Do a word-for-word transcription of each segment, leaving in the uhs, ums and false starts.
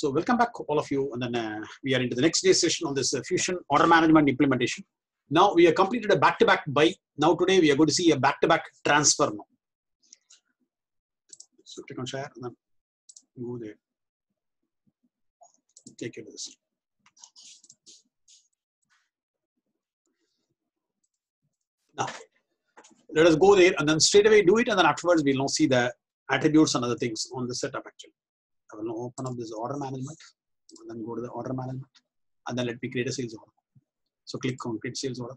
So welcome back all of you, and then uh, we are into the next day's session on this uh, Fusion Order Management implementation. Now we have completed a back-to-back buy. Now today we are going to see a back-to-back transfer now. So click on share and then go there. Take care of this. Now let us go there and then straight away do it, and then afterwards we will now see the attributes and other things on the setup actually. I will now open up this order management and then go to the order management and then let me create a sales order. So click on create sales order.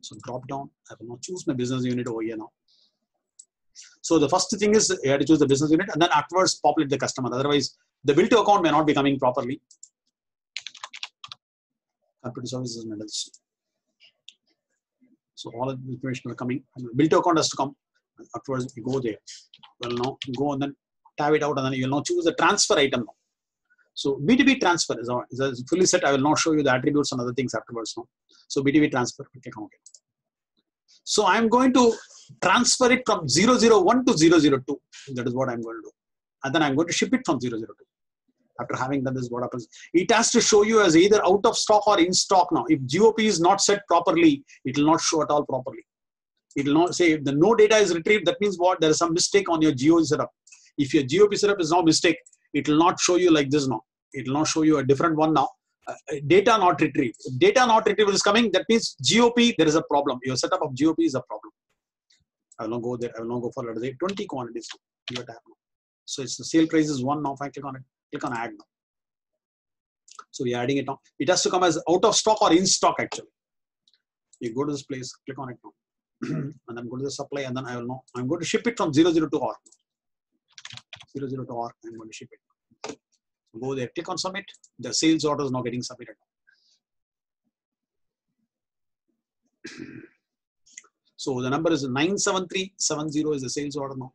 So drop down, I will now choose my business unit over here now. So the first thing is you have to choose the business unit and then afterwards populate the customer. Otherwise the bill to account may not be coming properly. Computer services and others. So all of the information are coming. Bill to account has to come. Afterwards you go there. Well now go and then tab it out and then you will now choose the transfer item now. So B two B transfer is, all, is fully set. I will not show you the attributes and other things afterwards now. So B two B transfer, click on OK. So I am going to transfer it from zero zero one to zero zero two. That is what I am going to do. And then I am going to ship it from zero zero two. After having done this, what happens? It has to show you as either out of stock or in stock now. If G O P is not set properly, it will not show at all properly. It will not say if the no data is retrieved, that means what? There is some mistake on your G O P setup. If your G O P setup is now mistake, it will not show you like this now. It will not show you a different one now. Uh, data not retrieved. If data not retrieved is coming, that means G O P, there is a problem. Your setup of G O P is a problem. I will not go there. I will not go for, let us say, twenty quantities. Your tab now. So it's the sale price is one now. If I click on it, click on add now. So we are adding it now. It has to come as out of stock or in stock actually. You go to this place, click on it now. And then go to the supply and then I will know. I'm going to ship it from zero zero two org. zero zero two org, I'm going to ship it. So go there, click on submit. The sales order is now getting submitted. So the number is nine seven three seven zero is the sales order now.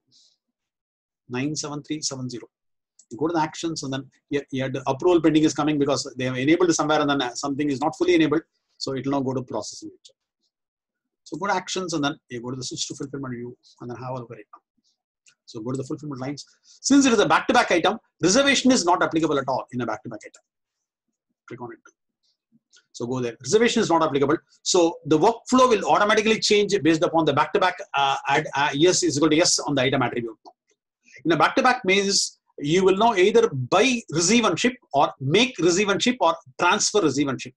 nine seven three seven zero. You go to the actions and then here, here the approval pending is coming because they have enabled somewhere and then something is not fully enabled. So it will now go to processing. So go to actions and then you go to the switch to fulfillment view and then have a look at it now. So go to the fulfillment lines. Since it is a back-to-back item, reservation is not applicable at all in a back-to-back item. Click on it. So go there. Reservation is not applicable. So the workflow will automatically change based upon the back-to-back uh, add uh, yes is equal to yes on the item attribute. In a back-to-back means you will now either buy, receive and ship or make, receive and ship or transfer, receive and ship.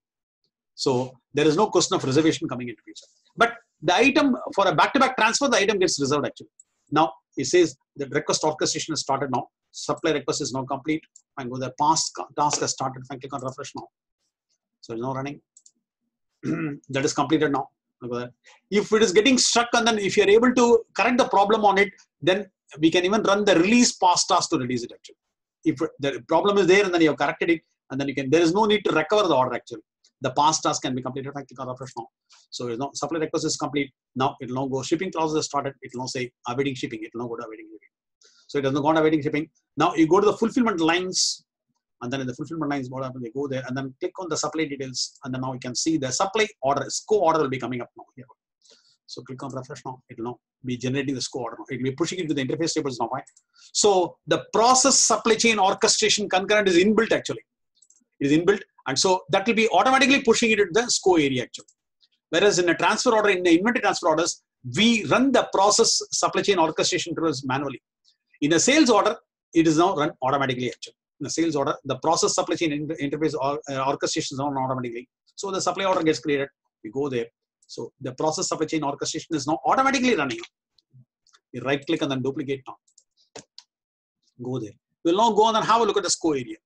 So there is no question of reservation coming into future. But the item for a back-to-back transfer, the item gets reserved actually. Now it says the request orchestration has started now. Supply request is now complete. And go the past task has started. I click on refresh now. So it's now running. That is completed now. If it is getting stuck and then if you are able to correct the problem on it, then we can even run the release past task to release it actually. If the problem is there and then you have corrected it, and then you can, there is no need to recover the order actually. The past task can be completed. I click on refresh now. So you know, supply request is complete. Now it will now go shipping clauses has started. It will now say awaiting shipping. It will now go to awaiting shipping. So it has not gone awaiting shipping. Now you go to the fulfillment lines, and then in the fulfillment lines, what happens? They go there and then click on the supply details, and then now you can see the supply order, S C O order will be coming up now. Here. So click on refresh now. It will now be generating the S C O order. It will be pushing it to the interface tables now. Right? So the process supply chain orchestration concurrent is inbuilt actually. It is inbuilt. And so that will be automatically pushing it into the S C O area actually. Whereas in a transfer order, in the inventory transfer orders, we run the process supply chain orchestration tools manually. In a sales order, it is now run automatically actually. In a sales order, the process supply chain inter interface or, uh, orchestration is now automatically. So the supply order gets created. We go there. So the process supply chain orchestration is now automatically running. You right click and then duplicate now. Go there. We'll now go on and have a look at the S C O area.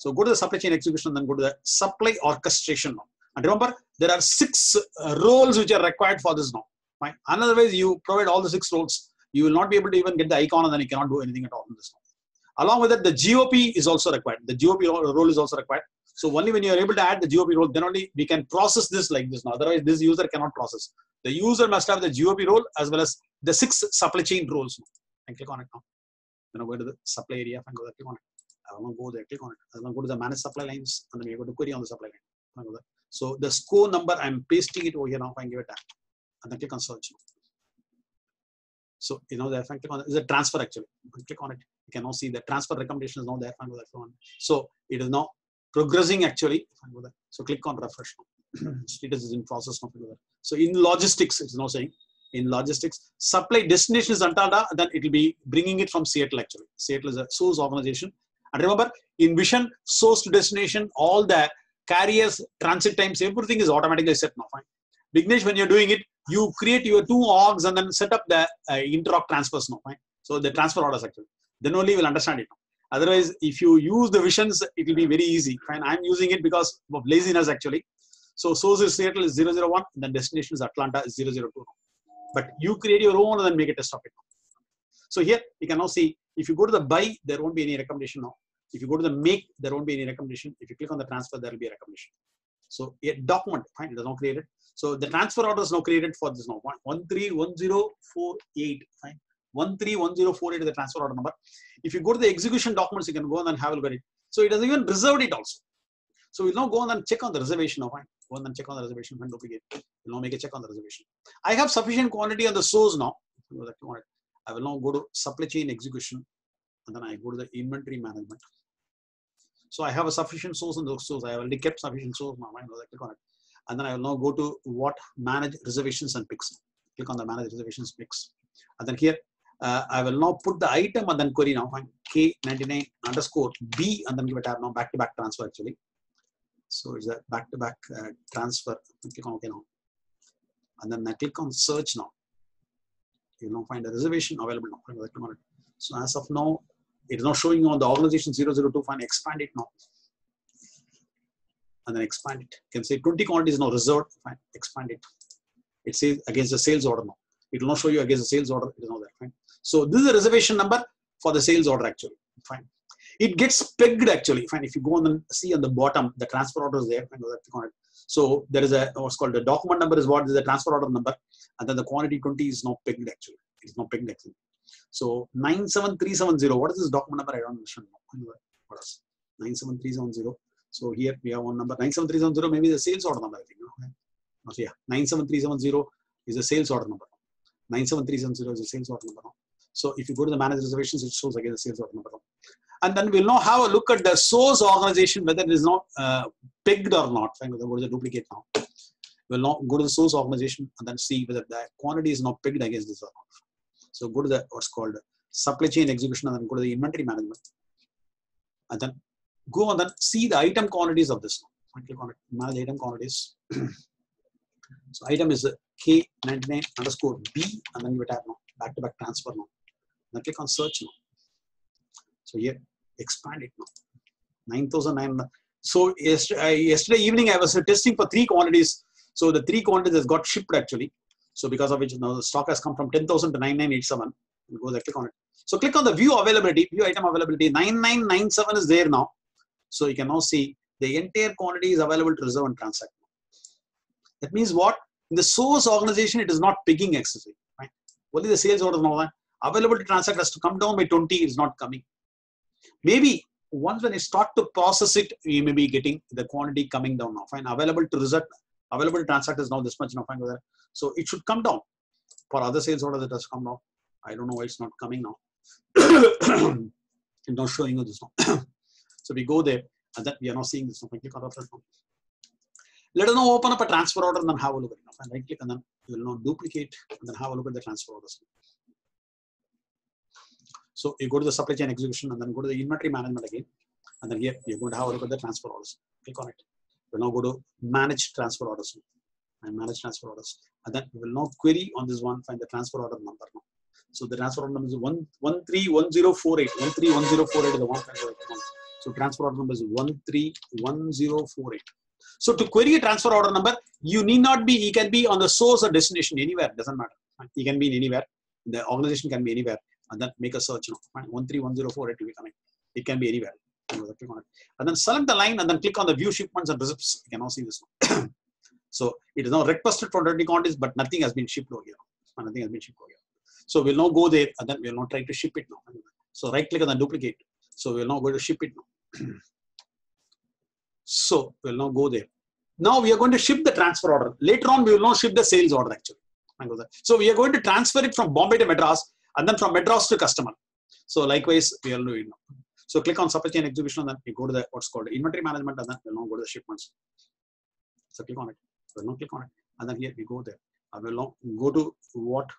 So go to the supply chain execution and then go to the supply orchestration now. And remember, there are six uh, roles which are required for this now. Right? Otherwise, you provide all the six roles, you will not be able to even get the icon and then you cannot do anything at all in this now. Along with that, the G O P is also required. The G O P role is also required. So only when you are able to add the G O P role, then only we can process this like this now. Otherwise, this user cannot process. The user must have the G O P role as well as the six supply chain roles now. And click on it now. Then I'll go to the supply area and go there, click on it. I will not go there, click on it. I will not go to the manage supply lines and then we go to query on the supply line. So the S C O number, I'm pasting it over here now. I can give it a tap and then click on search. So, you know, the click on it. It's a transfer actually. Click on it. You can now see the transfer recommendation is now there. So it is now progressing actually. So click on refresh. Status is in process. So in logistics, it's now saying in logistics, supply destination is Atlanta, then it will be bringing it from Seattle actually. Seattle is a source organization. And remember, in Vision, source to destination, all the carriers, transit times, everything is automatically set now. Fine. Vignesh, when you're doing it, you create your two orgs and then set up the uh, interop transfers now. Fine. So the transfer orders actually. Then only we'll understand it. Otherwise, if you use the visions, it will be very easy. Fine. I'm using it because of laziness actually. So source is Seattle is zero zero one, and then destination is Atlanta is zero zero two. But you create your own and then make a test of it. So here you can now see, if you go to the buy, there won't be any recommendation now. If you go to the make, there won't be any recommendation. If you click on the transfer, there will be a recommendation. So a document, fine, it is now created. So the transfer order is now created for this now. one three one zero four eight, fine. one three one zero four eight is the transfer order number. If you go to the execution documents, you can go on and have a look at it. So it has even reserved it also. So we'll now go on and check on the reservation now, fine. Go on and check on the reservation and duplicate. We'll now make a check on the reservation. I have sufficient quantity on the source now. I will now go to supply chain execution and then I go to the inventory management. So I have a sufficient source in the source. I already kept sufficient source now. I click on it. And then I will now go to what manage reservations and picks. Click on the manage reservations picks. And then here uh, I will now put the item and then query now. K ninety-nine underscore B and then give a tab now back to back transfer actually. So it's a back to back uh, transfer. Click on OK now. And then I click on search now. You will now find a reservation available now. So as of now, it is now showing on the organization zero zero two. Fine, expand it now. And then expand it. You can say twenty quantities now reserved. Fine, expand it. It says against the sales order now. It will not show you against the sales order. It is now there. Fine. So this is the reservation number for the sales order actually. Fine. It gets pegged actually. Fine. If you go on and see on the bottom, the transfer order is there. So there is a what's called the document number is what is the transfer order number. And then the quantity twenty is now pegged actually. It is now pegged actually. So nine seven three seven zero. What is this document number? I don't understand. What else? nine seven three seven zero. So here we have one number. nine seven three seven zero maybe the sales order number. I think. Okay. So yeah, nine seven three seven zero is the sales order number. nine seven three seven zero is the sales order number. So if you go to the manage reservations, it shows again the sales order number. And then we'll now have a look at the source organization, whether it is not uh, pegged or not. Fine, we'll go to the duplicate now. We'll now go to the source organization and then see whether the quantity is not pegged against this or not. So go to the what's called supply chain execution and then go to the inventory management. And then go and then see the item quantities of this. Click on it, manage item quantities. So item is K ninety-nine underscore B and then you tap now, back to back transfer now. Then click on search now. So here, expand it now. nine thousand nine hundred. So yesterday evening I was testing for three quantities. So the three quantities has got shipped actually. So because of which now the stock has come from ten thousand to nine nine eight seven. We'll go there, click on it. So click on the view availability, view item availability. nine nine nine seven is there now. So you can now see the entire quantity is available to reserve and transact. That means what? In the source organization, it is not picking excessively. Right? Only the sales order now available to transact has to come down by twenty. It's not coming. Maybe once when you start to process it, you may be getting the quantity coming down now. Fine, available to reserve, available to transact is now this much now. Fine, so it should come down. For other sales orders, it has come down. I don't know why it's not coming now. I'm not showing you this now. So we go there, and then we are not seeing this now. Click on refresh now. Let us now open up a transfer order and then have a look at it now. And right click and then you will now duplicate and then have a look at the transfer orders. So you go to the supply chain execution and then go to the inventory management again. And then here you're going to have a look at the transfer orders. Click on it. We'll now go to manage transfer orders and manage transfer orders. And then we will now query on this one, find the transfer order number now. So the transfer order number is one three one zero four eight. one three one zero four eight is the one. So transfer order number is one three one zero four eight. So to query a transfer order number, you need not be, you can be on the source or destination anywhere, doesn't matter. You can be anywhere. The organization can be anywhere. And then make a search now. one three one zero four eight will be coming. It can be anywhere. And then select the line and then click on the view shipments and receipts. You can now see this now. So it is now requested for twenty quantities, but nothing has been shipped over here. Nothing has been shipped over here. So we'll now go there and then we'll now try to ship it now. So right click and then duplicate. So we'll now go to ship it now. So we'll now go there. Now we are going to ship the transfer order. Later on, we will now ship the sales order actually. So we are going to transfer it from Bombay to Madras and then from Madras to customer. So likewise, we all do it now. So click on supply chain exhibition and then you go to the what's called inventory management and then we'll now go to the shipments. So click on it. We'll now click on it. And then here we go there. I will now go to what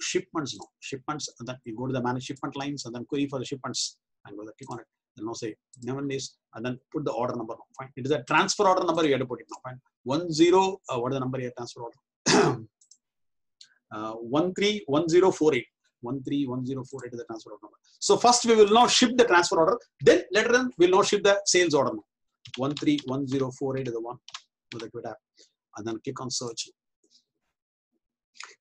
shipments now. Shipments, and then you go to the manage shipment lines and then query for the shipments and go there, click on it. Then now say eleven days and then put the order number now. Fine. It is a transfer order number, you have to put it now. Fine. One zero, uh, what is the number here? Transfer order. uh, one three one zero four eight. one three one zero four eight is the transfer order number. So first we will now ship the transfer order. Then later on we will now ship the sales order number. one three one zero four eight is the one with the Twitter app. And then click on search.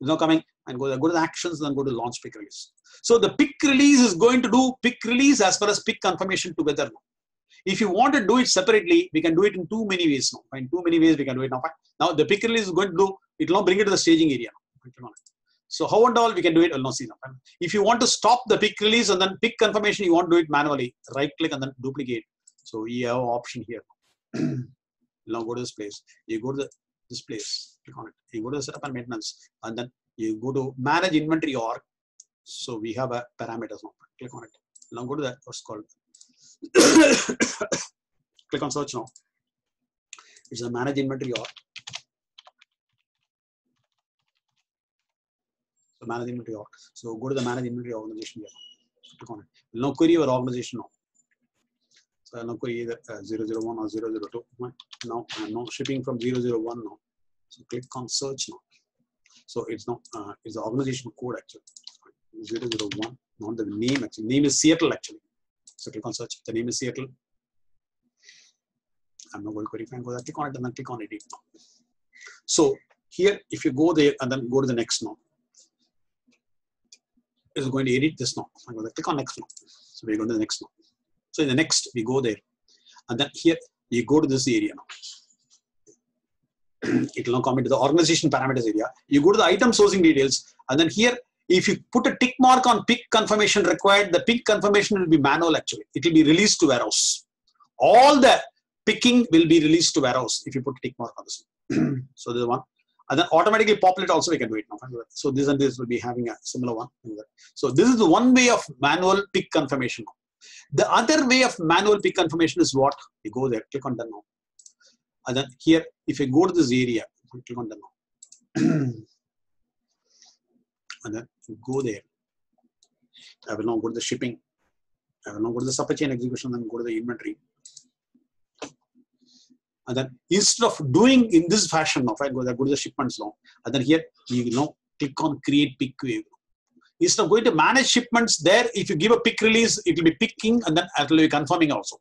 It's now coming and go there. Go to the actions and then go to launch pick release. So the pick release is going to do pick release as well as pick confirmation together now. If you want to do it separately, we can do it in too many ways now. In too many ways we can do it now. Now the pick release is going to do, it will now bring it to the staging area. So how and all we can do it, I'll not see now. If you want to stop the pick release and then pick confirmation, you want to do it manually. Right click and then duplicate. So you have an option here. Now go to this place. You go to the, this place. Click on it. You go to the setup and maintenance. And then you go to manage inventory org. So we have a parameters now. Click on it. Now go to that what's called. Click on search now. It's a manage inventory org. So manage inventory org. So go to the manage inventory organization here. So click on it. Now query your organization now. So now query either uh, zero zero one or zero zero two. Now I'm now shipping from zero zero one now. So click on search now. So it's not uh, it's the organization code actually. zero zero one, not the name actually. Name is Seattle actually. So click on search. The name is Seattle. I'm not going to query. Fine, go there. Click on it and then click on edit now. So here, if you go there and then go to the next now. Is going to edit this now. I'm going to click on next now. So we go to the next now. So in the next, we go there. And then here, you go to this area now. It will now come into the organization parameters area. You go to the item sourcing details. And then here, if you put a tick mark on pick confirmation required, the pick confirmation will be manual actually. It will be released to warehouse. All the picking will be released to warehouse if you put a tick mark on this. So this is one. And then automatically populate also we can do it now. So this and this will be having a similar one. So this is the one way of manual pick confirmation. The other way of manual pick confirmation is what? You go there, click on done now. And then here, if you go to this area, click on done now. And then go there. I will now go to the shipping. I will now go to the supply chain execution and go to the inventory. And then instead of doing in this fashion, now, I go there, go to the shipments now. And then here, you know, click on create pick wave. Instead of going to manage shipments there, if you give a pick release, it will be picking and then it will be confirming also.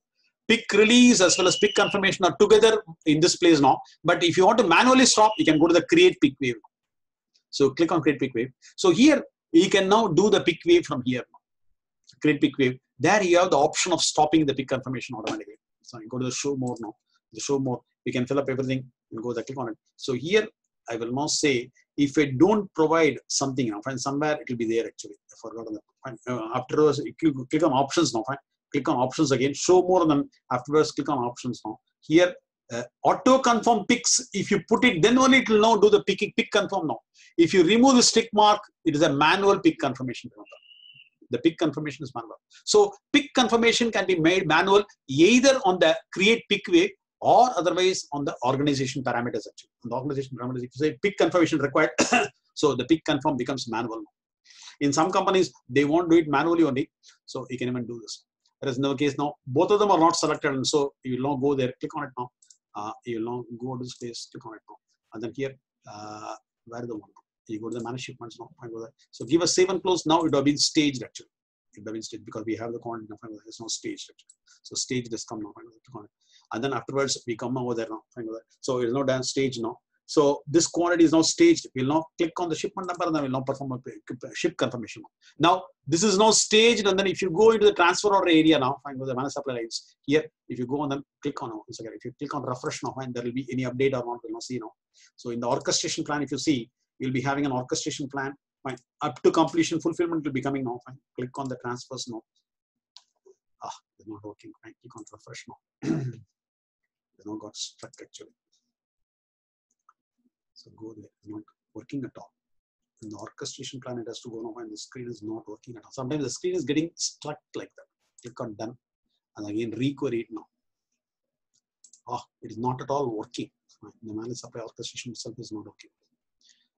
Pick release as well as pick confirmation are together in this place now. But if you want to manually stop, you can go to the create pick wave. So click on create pick wave. So here, you can now do the pick wave from here. Create pick wave. There you have the option of stopping the pick confirmation automatically. So you go to the show more now. The show more, we can fill up everything and go there, click on it. So here, I will now say, if I don't provide something now, find somewhere, it will be there actually. I forgot on that. Uh, afterwards, click on options now. Fine. Click on options again, show more than afterwards, click on options now. Here, uh, auto confirm picks, if you put it, then only it will now do the picking, pick confirm now. If you remove the tick mark, it is a manual pick confirmation. The pick confirmation is manual. So pick confirmation can be made manual either on the create pick way or otherwise on the organization parameters actually. On the organization parameters, if you say pick confirmation required, so the pick confirm becomes manual. In some companies, they won't do it manually only, so you can even do this. Whereas in our case now, both of them are not selected, and so you will now go there, click on it now. Uh, you will now go to this place, click on it now. And then here, uh, where is the one? You go to the manage shipments now. So give a save and close. Now it will have been staged actually. It will have been staged because we have the content, it's not staged actually. So staged has come now. Click on it. And then afterwards, we come over there now. So it is now done stage now. So this quantity is now staged. We will now click on the shipment number and then we will now perform a ship confirmation. Now, this is now staged. And then if you go into the transfer order area now, find the manage supply lines here. If you go on them, click on once again. If you click on refresh now, and there will be any update or not, we will not see now. So in the orchestration plan, if you see, you will be having an orchestration plan. Fine. Up to completion, fulfillment will be coming now. Fine. Click on the transfers now. Ah, it's not working. Fine. Click on refresh now. They now got stuck actually. So go there, it's not working at all. in the orchestration plan, it has to go now and the screen is not working at all. Sometimes the screen is getting stuck like that. Click on done and again re-query it now. Oh, it is not at all working. Fine. The managed supply orchestration itself is not okay.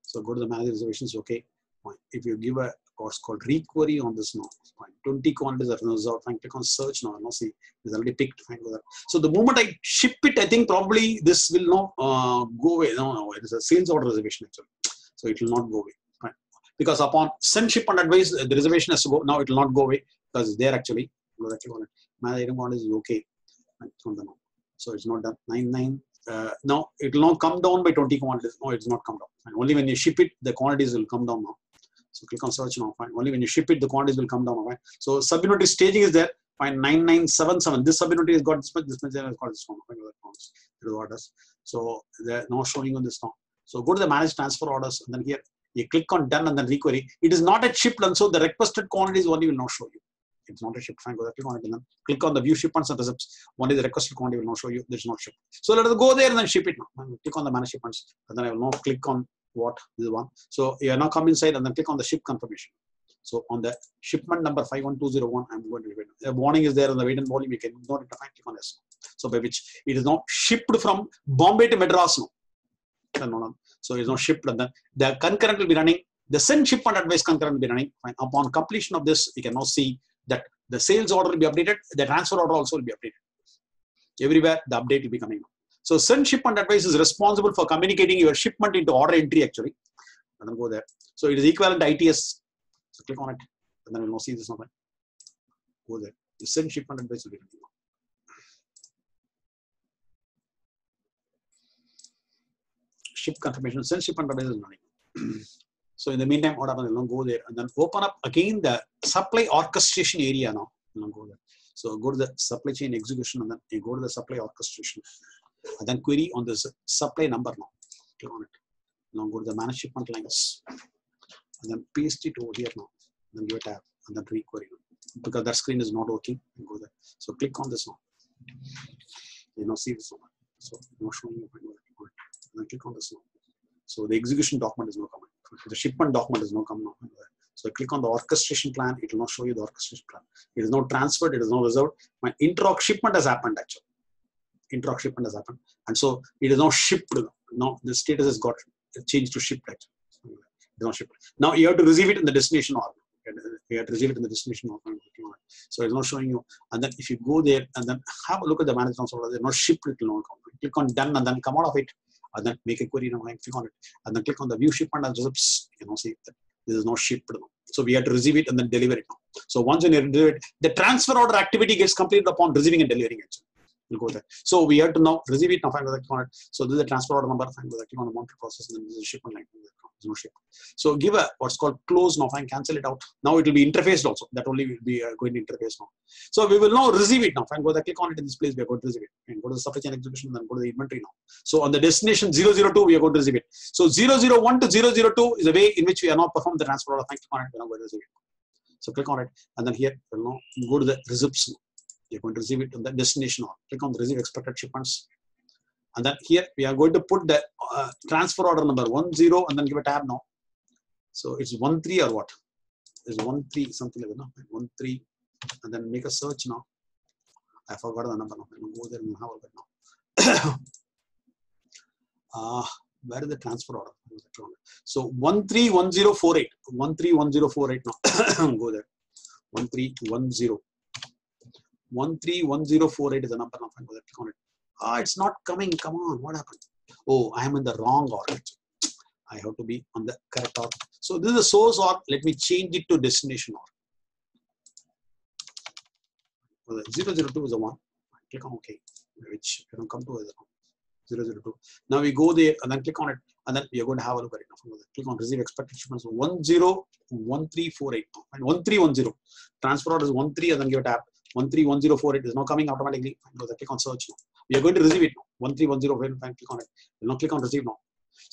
So go to the managed reservations, okay. Fine. If you give a course called re-query on this now, fine. twenty quantities are resolved, fine. Click on search now, now see, it is already picked, fine. Go there. So the moment I ship it, I think probably this will not uh, go away. No, no, it is a sales order reservation actually. So it will not go away, fine. Because upon send, ship and advice, the reservation has to go, now it will not go away because it's there actually. Go actually on it. Managed item order is okay, fine. From the now. So it's not done. ninety-nine. Uh, now it will now come down by twenty quantities. No, it's not come down. And only when you ship it, the quantities will come down now. So click on search now. Fine. Only when you ship it, the quantities will come down. Now, fine. So subunitary staging is there. Fine. nine nine seven seven. This subunitary has got this much. This much has got this one. Orders. So they're now showing on this now. So go to the managed transfer orders and then here you click on done and then requery. It is not at shipped and so the requested quantities only will not show you. It's not a ship. Fine, go there, click on it and then click on the view shipments and receipts. Only the requested quantity will not show you. There's not ship. So let us go there and then ship it now. And click on the manage shipments and then I will now click on what this one. So you are now come inside and then click on the ship confirmation. So on the shipment number five one two zero one, I'm going to read it. A warning is there on the weight and volume. You can ignore it. Click on yes. So by which it is now shipped from Bombay to Madras now. So it is now shipped and then the concurrent will be running. The send shipment advice concurrent will be running. Fine. Upon completion of this, you can now see that the sales order will be updated, the transfer order also will be updated. Everywhere, the update will be coming up. So, send shipment advice is responsible for communicating your shipment into order entry actually. And then go there. So, it is equivalent to I T S. So, click on it. And then we'll now see this number. Go there. The send shipment advice will be coming up. Ship confirmation, send shipment advice is running. So in the meantime, what happens? I'll go there and then open up again the supply orchestration area now. I'll go there. So go to the supply chain execution and then you go to the supply orchestration and then query on this supply number now. Click on it. Now go to the manage shipment lines and then paste it over here now. And then give a tab and then re-query because that screen is not working. Go there. So click on this now. You now see this one. So now showing you. And then click on this now. So the execution document is now coming. The shipment document is now coming up. So I click on the orchestration plan. It will now show you the orchestration plan. It is now transferred. It is now reserved. My interop shipment has happened actually. Interop shipment has happened. And so it is now shipped. Now the status has got changed to shipped actually. It is now shipped. Now you have to receive it in the destination order. You have to receive it in the destination order. So it is now showing you. And then if you go there and then have a look at the managed transfer order, they are not shipped. It will now come. Click on done and then come out of it. And then make a query now and click on it. And then click on the view shipment and just, you know, see that this is not shipped now. So we have to receive it and then deliver it now. So once you do it, the transfer order activity gets completed upon receiving and delivering it. We'll go there. So we have to now receive it now. Fine, click on it. So this is the transfer order number. Fine, click on the monthly process and then this is shipment line. There's no ship. So give a what's called close now. Fine, cancel it out. Now it will be interfaced also. That only will be uh, going to interface now. So we will now receive it now. Fine, go there. Click on it in this place. We are going to receive it. And go to the supply chain execution. Then go to the inventory now. So on the destination zero zero two, we are going to receive it. So zero zero one to zero zero two is the way in which we are now perform the transfer order. Fine, click on it. We are now going to receive it. So click on it and then here we will now go to the receipts. You're going to receive it on the destination order. Click on the receive expected shipments. And then here we are going to put the uh, transfer order number one zero and then give a tab now. So it's one three or what? It's one three something like that. No? one three and then make a search now. I forgot the number now. I'll go there and have a look at now. uh, where is the transfer order? So one three one zero four eight. one three one zero four eight now. Go there. one three one zero. one three one zero four eight is the number. Now, click on it. Ah, it's not coming. Come on, what happened? Oh, I am in the wrong order. I have to be on the correct order. So this is the source order. Let me change it to destination order. zero zero two is the one. Click on OK, which you don't come to is zero zero two. Now we go there and then click on it, and then we are going to have a look at it. Click on receive expected shipments. one zero one three four eight and one three one zero. Transfer order is one three and then give a tab. one three one zero four eight is now coming automatically. Click on search now. We are going to receive it now. one three one zero four eight, click on it. We'll now click on receive now.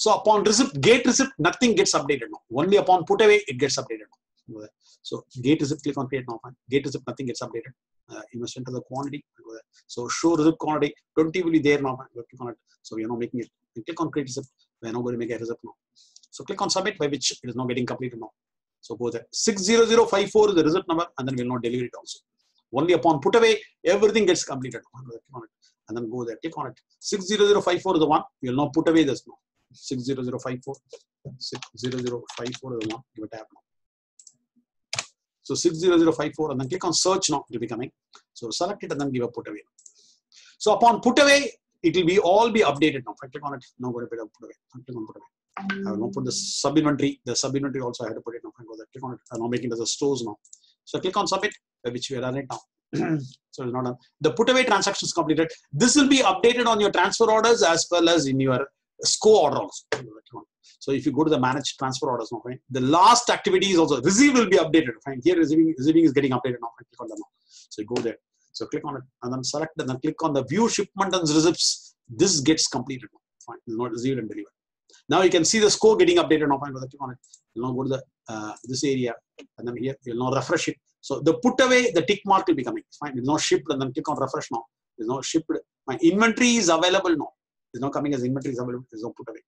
So upon receipt, gate receipt, nothing gets updated now. Only upon put away, it gets updated now. So gate receipt, click on create now. Gate receipt, nothing gets updated. Uh, you must enter the quantity. So show receipt quantity, twenty will be there now. Click on it. So we are now making it. We click on create receipt. We are now going to make a receipt now. So click on submit, by which it is now getting completed now. So go there. six zero zero five four is the result number, and then we'll not deliver it also. Only upon put away, everything gets completed. Click on it. And then go there, click on it. six zero zero five four is the one, you will now put away this now. six zero zero five four, six zero zero five four is the one, give a tab now. So six zero zero five four, and then click on search now, it will be coming. So select it and then give a put away. So upon put away, it will be all be updated now. If I click on it, now go to put away. Click on put away. I will now put the sub inventory, the sub inventory also I had to put it now. I go there, click on it. I'm now making it as a stores now. So click on submit, which we are done it now. So it's not done. The put away transaction is completed. This will be updated on your transfer orders as well as in your score order also. So if you go to the manage transfer orders now, right? The last activity is also receive will be updated. Fine. Here receiving receiving is getting updated now. Click on that now. So you go there. So click on it and then select and then click on the view shipment and receipts. This gets completed now. Fine. It's not received and delivered. Now you can see the score getting updated now. Fine. Click on it. You'll now go to the uh, this area and then here you'll now refresh it. So the put away, the tick mark will be coming. Fine, it's not shipped and then click on refresh now. It's not shipped. My inventory is available now. It's not coming as inventory is available. It's not put away.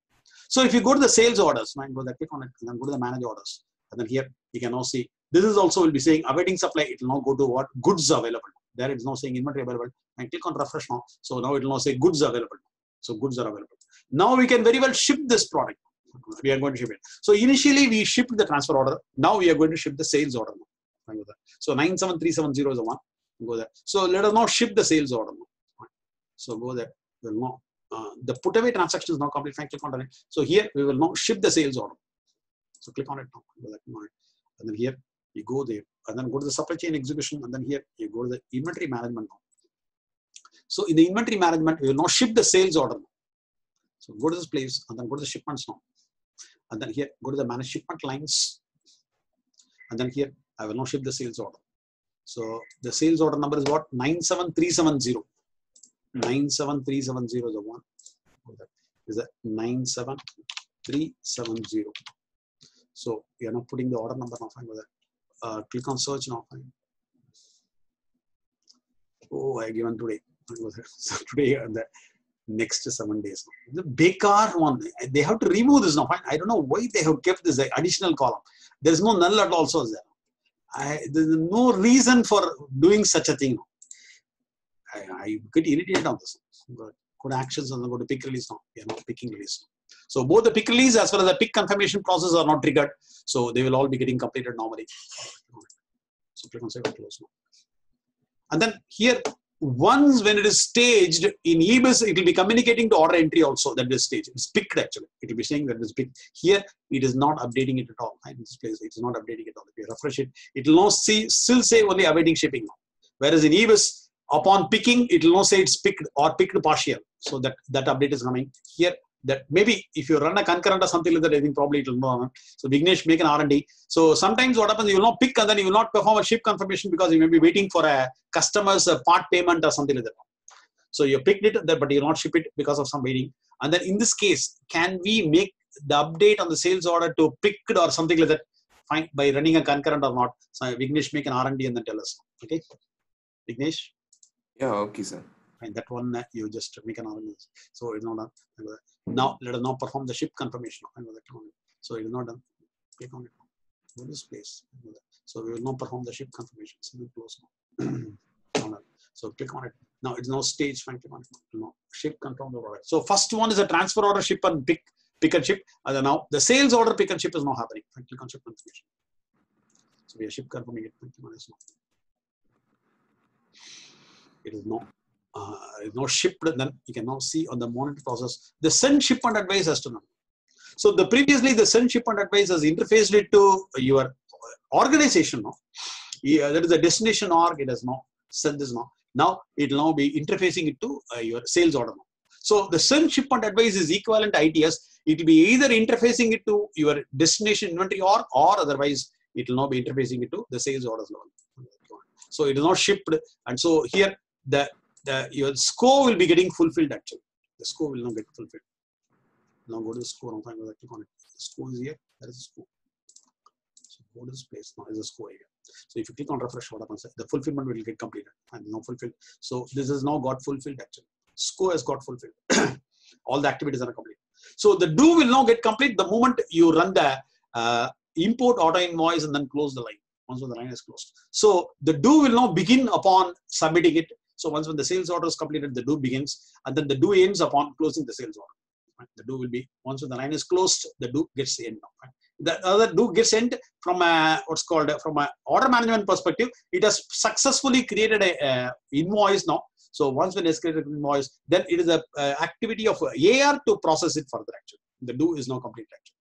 So if you go to the sales orders, fine, go there, click on it and then go to the manage orders. And then here you can now see this is also will be saying awaiting supply. It will now go to what goods available. There it's now saying inventory available. And click on refresh now. So now it will now say goods available. So goods are available. Now we can very well ship this product. We are going to ship it. So initially we shipped the transfer order. Now we are going to ship the sales order now. So nine seven three seven zero is the one. Go there. So let us now ship the sales order. So go there. We'll now, uh, the put away transaction is now complete. Click on it. So here we will now ship the sales order. So click on it now. Go there. And then here you go there. And then go to the supply chain execution. And then here you go to the inventory management now. So in the inventory management, we will now ship the sales order now. So go to this place and then go to the shipments now. And then here go to the manage shipment lines. And then here I will now ship the sales order. So the sales order number is what? nine seven three seven zero. nine seven three seven zero is the one. Is that nine seven three seven zero? So you are not putting the order number now. Fine with that. Uh, click on search now. Fine. Oh, I given today. So today and the next seven days. The Bekar one. They have to remove this now. Fine. I don't know why they have kept this additional column. There is no null at all. So there. I, there's no reason for doing such a thing. I, I get irritated on this. But good actions and then go to pick release now. We are not picking release. So both the pick release as well as the pick confirmation process are not triggered. So they will all be getting completed normally. So click on save and close now. And then here, once when it is staged in E B I S, it will be communicating to order entry also that it is staged. It's picked actually. It will be saying that it is picked. Here, it is not updating it at all. In this place, it is not updating it at all. If you refresh it, it will now see, still say only awaiting shipping now. Whereas in E B I S, upon picking, it will now say it's picked or picked partial. So that, that update is coming. Here, that maybe if you run a concurrent or something like that, I think probably it will not. So Vignesh make an R and D. So sometimes what happens, you will not pick and then you will not perform a ship confirmation because you may be waiting for a customer's part payment or something like that. So you picked it, but you will not ship it because of some waiting. And then in this case, can we make the update on the sales order to picked or something like that? Fine, by running a concurrent or not. So Vignesh make an R and D and then tell us. Okay, Vignesh? Yeah, okay, sir. And that one uh, you just make an R and D. So it's not done. Now let us now perform the ship confirmation. So it is not done. Click on it. Go to this place. So we will now perform the ship confirmation. So we close now. So click on it. Now it's now stage. Fine, click on it. Now ship confirm the order. So first one is a transfer order ship and pick pick and ship. And then now the sales order pick and ship is now happening. Fine, click on ship confirmation. So we are ship confirming it. It is now. Uh, no shipped, then you can now see on the monitor process the send shipment advice has to know. So the previously the send shipment advice has interfaced it to your organization now. Yeah, that is the destination org. It has now sent this now. Now it will now be interfacing it to uh, your sales order now. So the send shipment advice is equivalent to I T S. It will be either interfacing it to your destination inventory org or otherwise it will now be interfacing it to the sales orders now. So it is not shipped, and so here the The, your score will be getting fulfilled actually. The score will now get fulfilled. Now go to the score and find where I click on it. The score is here. That is the score. So go to this place. Now is the score here. So if you click on refresh, what happens? The fulfillment will get completed and now fulfilled. So this is now got fulfilled actually. Score has got fulfilled. All the activities are complete. So the do will now get complete the moment you run the uh, import auto invoice and then close the line. Once when the line is closed, so the do will now begin upon submitting it. So once when the sales order is completed, the do begins, and then the do ends upon closing the sales order. Right? The do will be once when the line is closed, the do gets end. Right? The other do gets end from a, what's called a, from an order management perspective. It has successfully created a, a invoice now. So once when it's created an invoice, then it is a, a activity of A R to process it further. Actually, the do is now complete. Actually.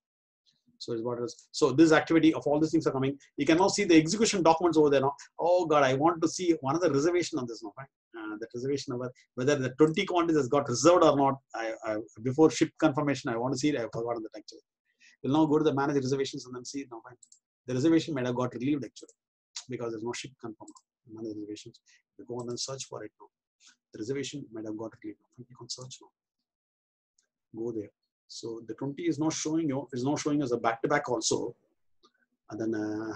So is what it is. So this activity of all these things are coming. You can now see the execution documents over there now. Oh God, I want to see one of the reservation on this now. Right? Uh, the reservation number, whether the twenty quantities has got reserved or not. I, I before ship confirmation, I want to see it. I forgot on the actually. We'll now go to the manage reservations and then see it now. Right? The reservation might have got relieved actually because there's no ship confirmed. Manage reservations. You go on and search for it now. The reservation might have got relieved. You can search now. Go there. So the twenty is not showing you, is not showing as a back-to-back also. And then uh,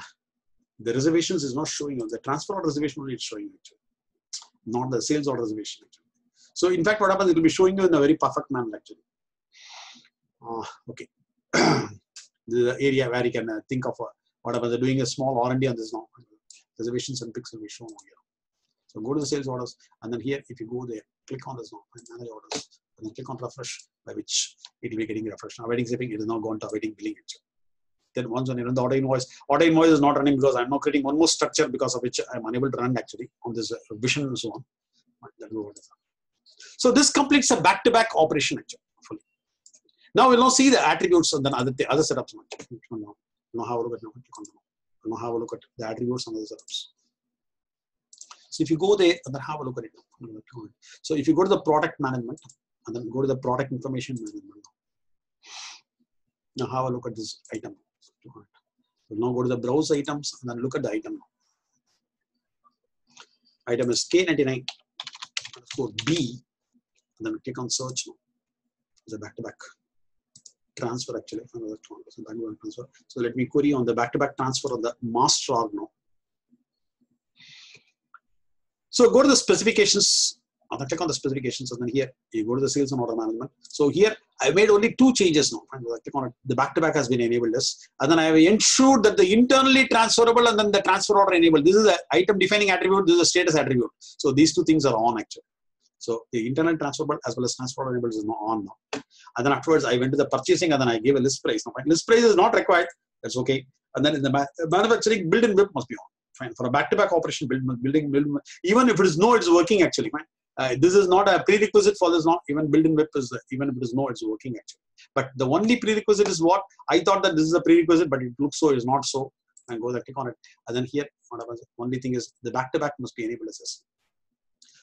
the reservations is not showing you. The transfer order reservation only is showing you actually, not the sales order reservation actually. So in fact, what happens, it will be showing you in a very perfect manner actually. Uh, okay. This is the area where you can uh, think of uh, what happens. They're doing a small R and D on this now. Reservations and picks will be shown here. So go to the sales orders and then here, if you go there, click on this now, manage orders, and then click on refresh, by which it will be getting refreshed. Now waiting shipping, it is now gone to waiting billing. Then once when you run the auto invoice, auto invoice is not running because I'm not creating one more structure because of which I'm unable to run actually on this vision and so on. So this completes a back-to-back operation actually. Fully. Now we'll now see the attributes and then other the other setups. We'll now have a look at now. We'll now have a look at the attributes and other setups. So if you go there and then have a look at it. So if you go to the product management and then go to the product information management. Now have a look at this item. So now go to the browse items and then look at the item. Item is K ninety-nine underscore B and then click on search now. The back-to-back transfer actually. So let me query on the back-to-back transfer of the master org now. So go to the specifications, and then click on the specifications, and then here you go to the sales and order management. So here I made only two changes now. I click on it. The back-to-back has been enabled this, and then I have ensured that the internally transferable and then the transfer order enabled. This is the item defining attribute. This is a status attribute. So these two things are on actually. So the internal transferable as well as transfer order enabled is now on now. And then afterwards I went to the purchasing and then I gave a list price. Now, list price is not required. That's okay. And then in the manufacturing built-in whip must be on. Fine. For a back-to-back operation, build, building, building, even if it is no, it's working actually. Fine. Uh, this is not a prerequisite for this. Not even building whip is even if it is no, it's working actually. But the only prerequisite is what I thought that this is a prerequisite, but it looks so is not so. And go there, click on it, and then here whatever only thing is the back-to-back must be enabled as this.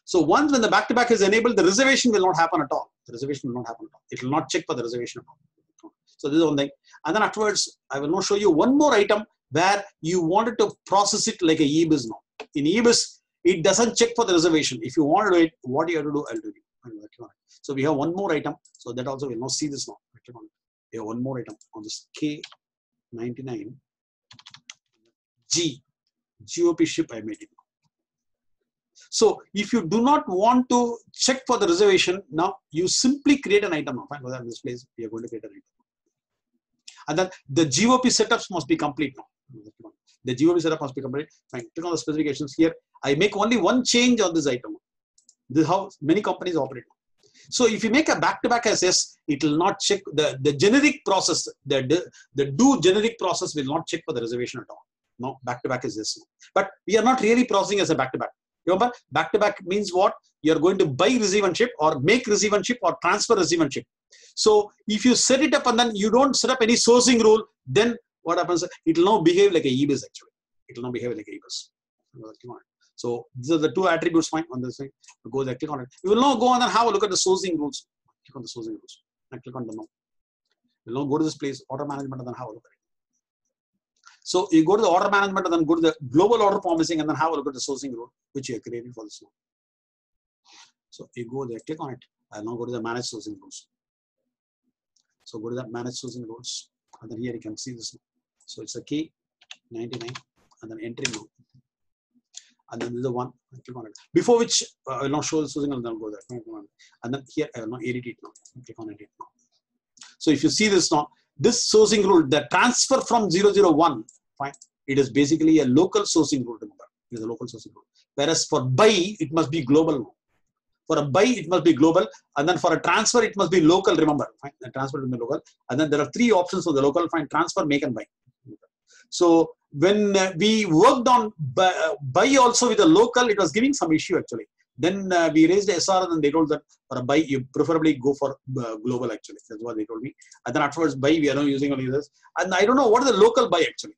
So once when the back-to-back is enabled, the reservation will not happen at all. The reservation will not happen at all. It will not check for the reservation at all. So this is one thing. And then afterwards, I will now show you one more item where you wanted to process it like a E B I S now. In E B I S, it doesn't check for the reservation. If you want to do it, what do you have to do? I'll do it. So we have one more item. So that also we'll now see this now. We have one more item on this K ninety-nine G. G O P ship I made it. So if you do not want to check for the reservation, now you simply create an item. In this place, we are going to create an item. And then the G O P setups must be complete now. The G O P setup must be complete. Fine. Click on the specifications here. I make only one change on this item. This is how many companies operate. So if you make a back-to-back as yes, it will not check the, the generic process. The, the, the do generic process will not check for the reservation at all. No, back-to-back is yes. But we are not really processing as a back-to-back. Remember, back-to-back means what? You are going to buy, receive, and ship, or make, receive, and ship, or transfer, receive, and ship. So if you set it up and then you don't set up any sourcing rule, then what happens? It will now behave like a E B I S actually. It will now behave like a E B I S. So these are the two attributes. Fine, on this thing, go there, click on it. You will now go on and have a look at the sourcing rules. Click on the sourcing rules. And click on the now. You will now go to this place, order management, and then have a look at it. So you go to the order management and then go to the global order promising and then have a look at the sourcing rule which you have created for this one. So you go there, click on it. I'll now go to the manage sourcing rules. So go to the manage sourcing rules, and then here you can see this. So it's a K ninety-nine, and then entry mode, and then the one. Click on it. Before which uh, I will not show the sourcing, and then I'll go there. And then here I will not edit it now. Click on edit now. So if you see this now, this sourcing rule, the transfer from zero zero one, fine, it is basically a local sourcing rule, remember, it is a local sourcing rule. Whereas for buy, it must be global. For a buy, it must be global. And then for a transfer, it must be local, remember, fine, the transfer will be local. And then there are three options for the local, fine, transfer, make and buy. So when we worked on buy also with a local, it was giving some issue actually. Then uh, we raised the S R and they told that for a buy, you preferably go for uh, global actually. That's what they told me. And then afterwards buy, we are now using only this. And I don't know what is the local buy actually.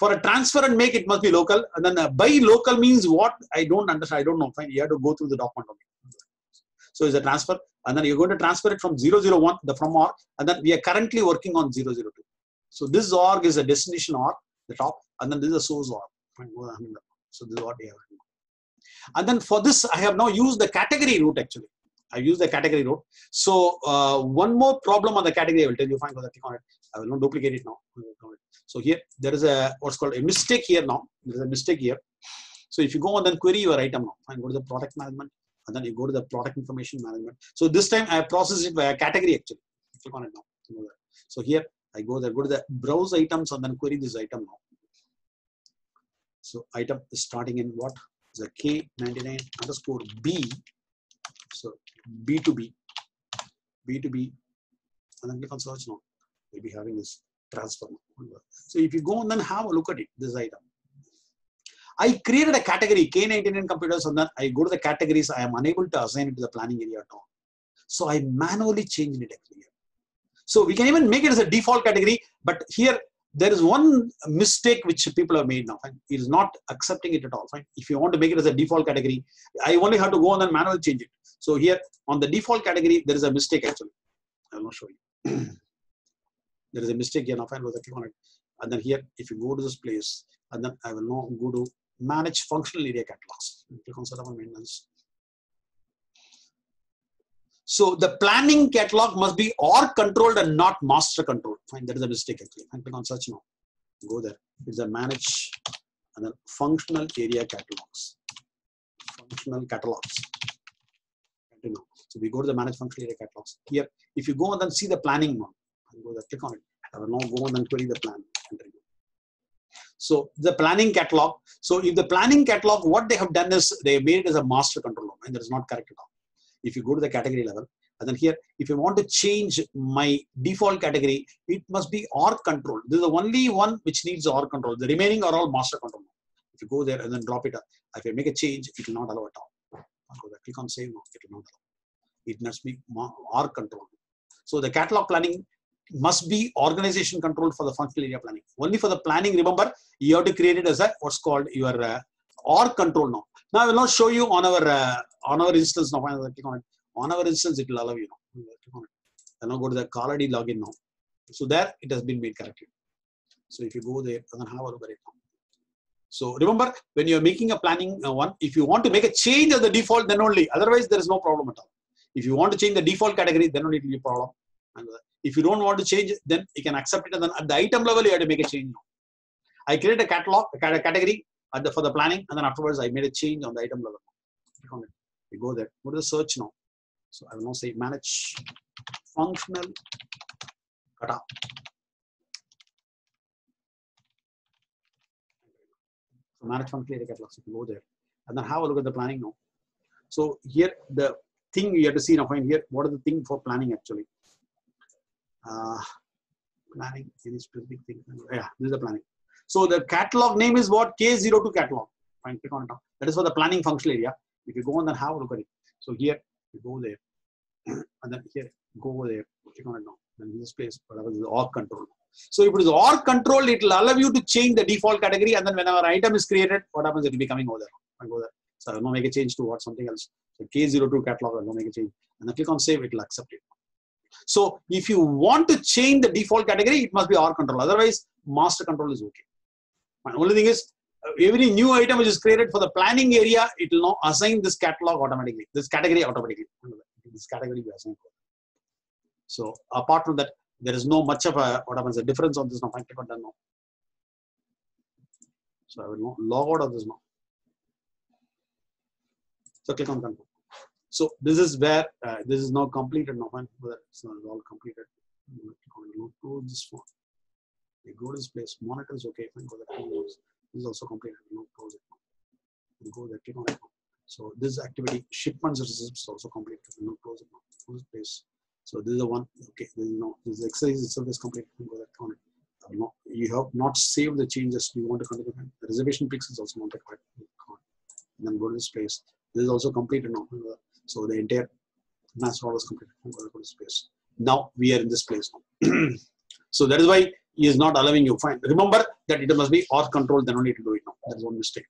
For a transfer and make, it must be local. And then uh, buy local means what? I don't understand. I don't know. Fine. You have to go through the document. So it's a transfer. And then you're going to transfer it from zero zero one, the from org. And then we are currently working on zero zero two. So this org is a destination org, the top. And then this is a source org. So this is what we have. And then for this, I have now used the category route actually. I've used the category route. So uh, one more problem on the category, I will tell you, fine, because I click on it. I will not duplicate it now. So here, there is a, what's called a mistake here now. There is a mistake here. So if you go and then query your item now, fine, go to the product management, and then you go to the product information management. So this time I have processed it by a category actually. Click on it now. So here, I go there, go to the browse items and then query this item now. So item is starting in what? The K ninety-nine underscore B, so B two B, B two B, and then click on search now. We'll be having this transfer. So if you go and then have a look at it, this item. I created a category K ninety-nine computers, and then I go to the categories. I am unable to assign it to the planning area at all. So I manually changed it actually. So we can even make it as a default category, but here there is one mistake which people have made now. Fine. It is not accepting it at all. Fine. If you want to make it as a default category, I only have to go on and manually change it. So here on the default category, there is a mistake actually. I will not show you. There is a mistake here now. Fine. We'll click on it. And then here, if you go to this place, and then I will now go to manage functional area catalogs. Click on setup and maintenance. So the planning catalog must be org controlled and not master controlled. Fine, that is a mistake actually. And click on search now. Go there. It's a manage and then functional area catalogs. Functional catalogs. So we go to the manage functional area catalogs. Here, if you go and then see the planning one, go there, click on it. I will now go and then query the plan. So the planning catalog. So if the planning catalog, what they have done is they made it as a master controller, and that is not correct at all. If you go to the category level, and then here, if you want to change my default category, it must be org control. This is the only one which needs org control. The remaining are all master control. If you go there and then drop it up, if you make a change, it will not allow at all. Go there, click on save, no, it will not allow. It must be org control. So the catalog planning must be organization controlled for the functional area planning. Only for the planning, remember, you have to create it as a what's called your uh, org control now. Now I will not show you on our uh, on our instance now. Click on it. On our instance, it will allow you now. Click on it. And now go to the call I D login now. So there it has been made correctly. So if you go there and then have a look at it now. So remember, when you are making a planning uh, one, if you want to make a change of the default, then only. Otherwise, there is no problem at all. If you want to change the default category, then only it will be a problem. And if you don't want to change, then you can accept it. And then at the item level, you have to make a change now. I create a catalog, a category. At the, for the planning, and then afterwards I made a change on the item level. Click on it. You go there. Go to the search now. So I will now say manage functional catalog. So manage functional catalog. So go there, and then have a look at the planning now. So here the thing you have to see now. Find here what is the thing for planning actually. Uh, planning any specific thing? Yeah, this is the planning. So the catalog name is what? K zero two catalog. Fine, click on it now. That is for the planning functional area. If you go on and have a look at it. So here, you go there. And then here, go over there. Click on it now. Then this place, whatever is the org control. So if it is org control, it will allow you to change the default category. And then whenever item is created, what happens? It will be coming over there. I go there. So I will now make a change to what? Something else. So K zero two catalog, I will now make a change. And then click on save, it will accept it. So if you want to change the default category, it must be org control. Otherwise, master control is okay. My only thing is, every new item which is created for the planning area, it will now assign this catalog automatically, this category automatically. This category we assign. So apart from that, there is no much of a what happens a difference on this now. I click on done now. So I will log out of this now. So click on done. So this is where uh, this is now completed now. So it's all completed. I'm going to this one. They go to this place, monitors, okay, fine, go there. This is also completed. No, close it. You go there, click on it. So this activity, shipments receipts also completed. No, close it. Close the place. So this is the one, okay, this is no, this exercise itself is completed. You go there, click on it. Uh, no, you have not saved the changes. You want to continue. The reservation picks is also wanted. And then go to this place. This is also completed now. So the entire master order is completed. Go to this place. Now we are in this place now. So that is why he is not allowing you. Fine. Remember that it must be auth control, then only to do it now. That is one mistake.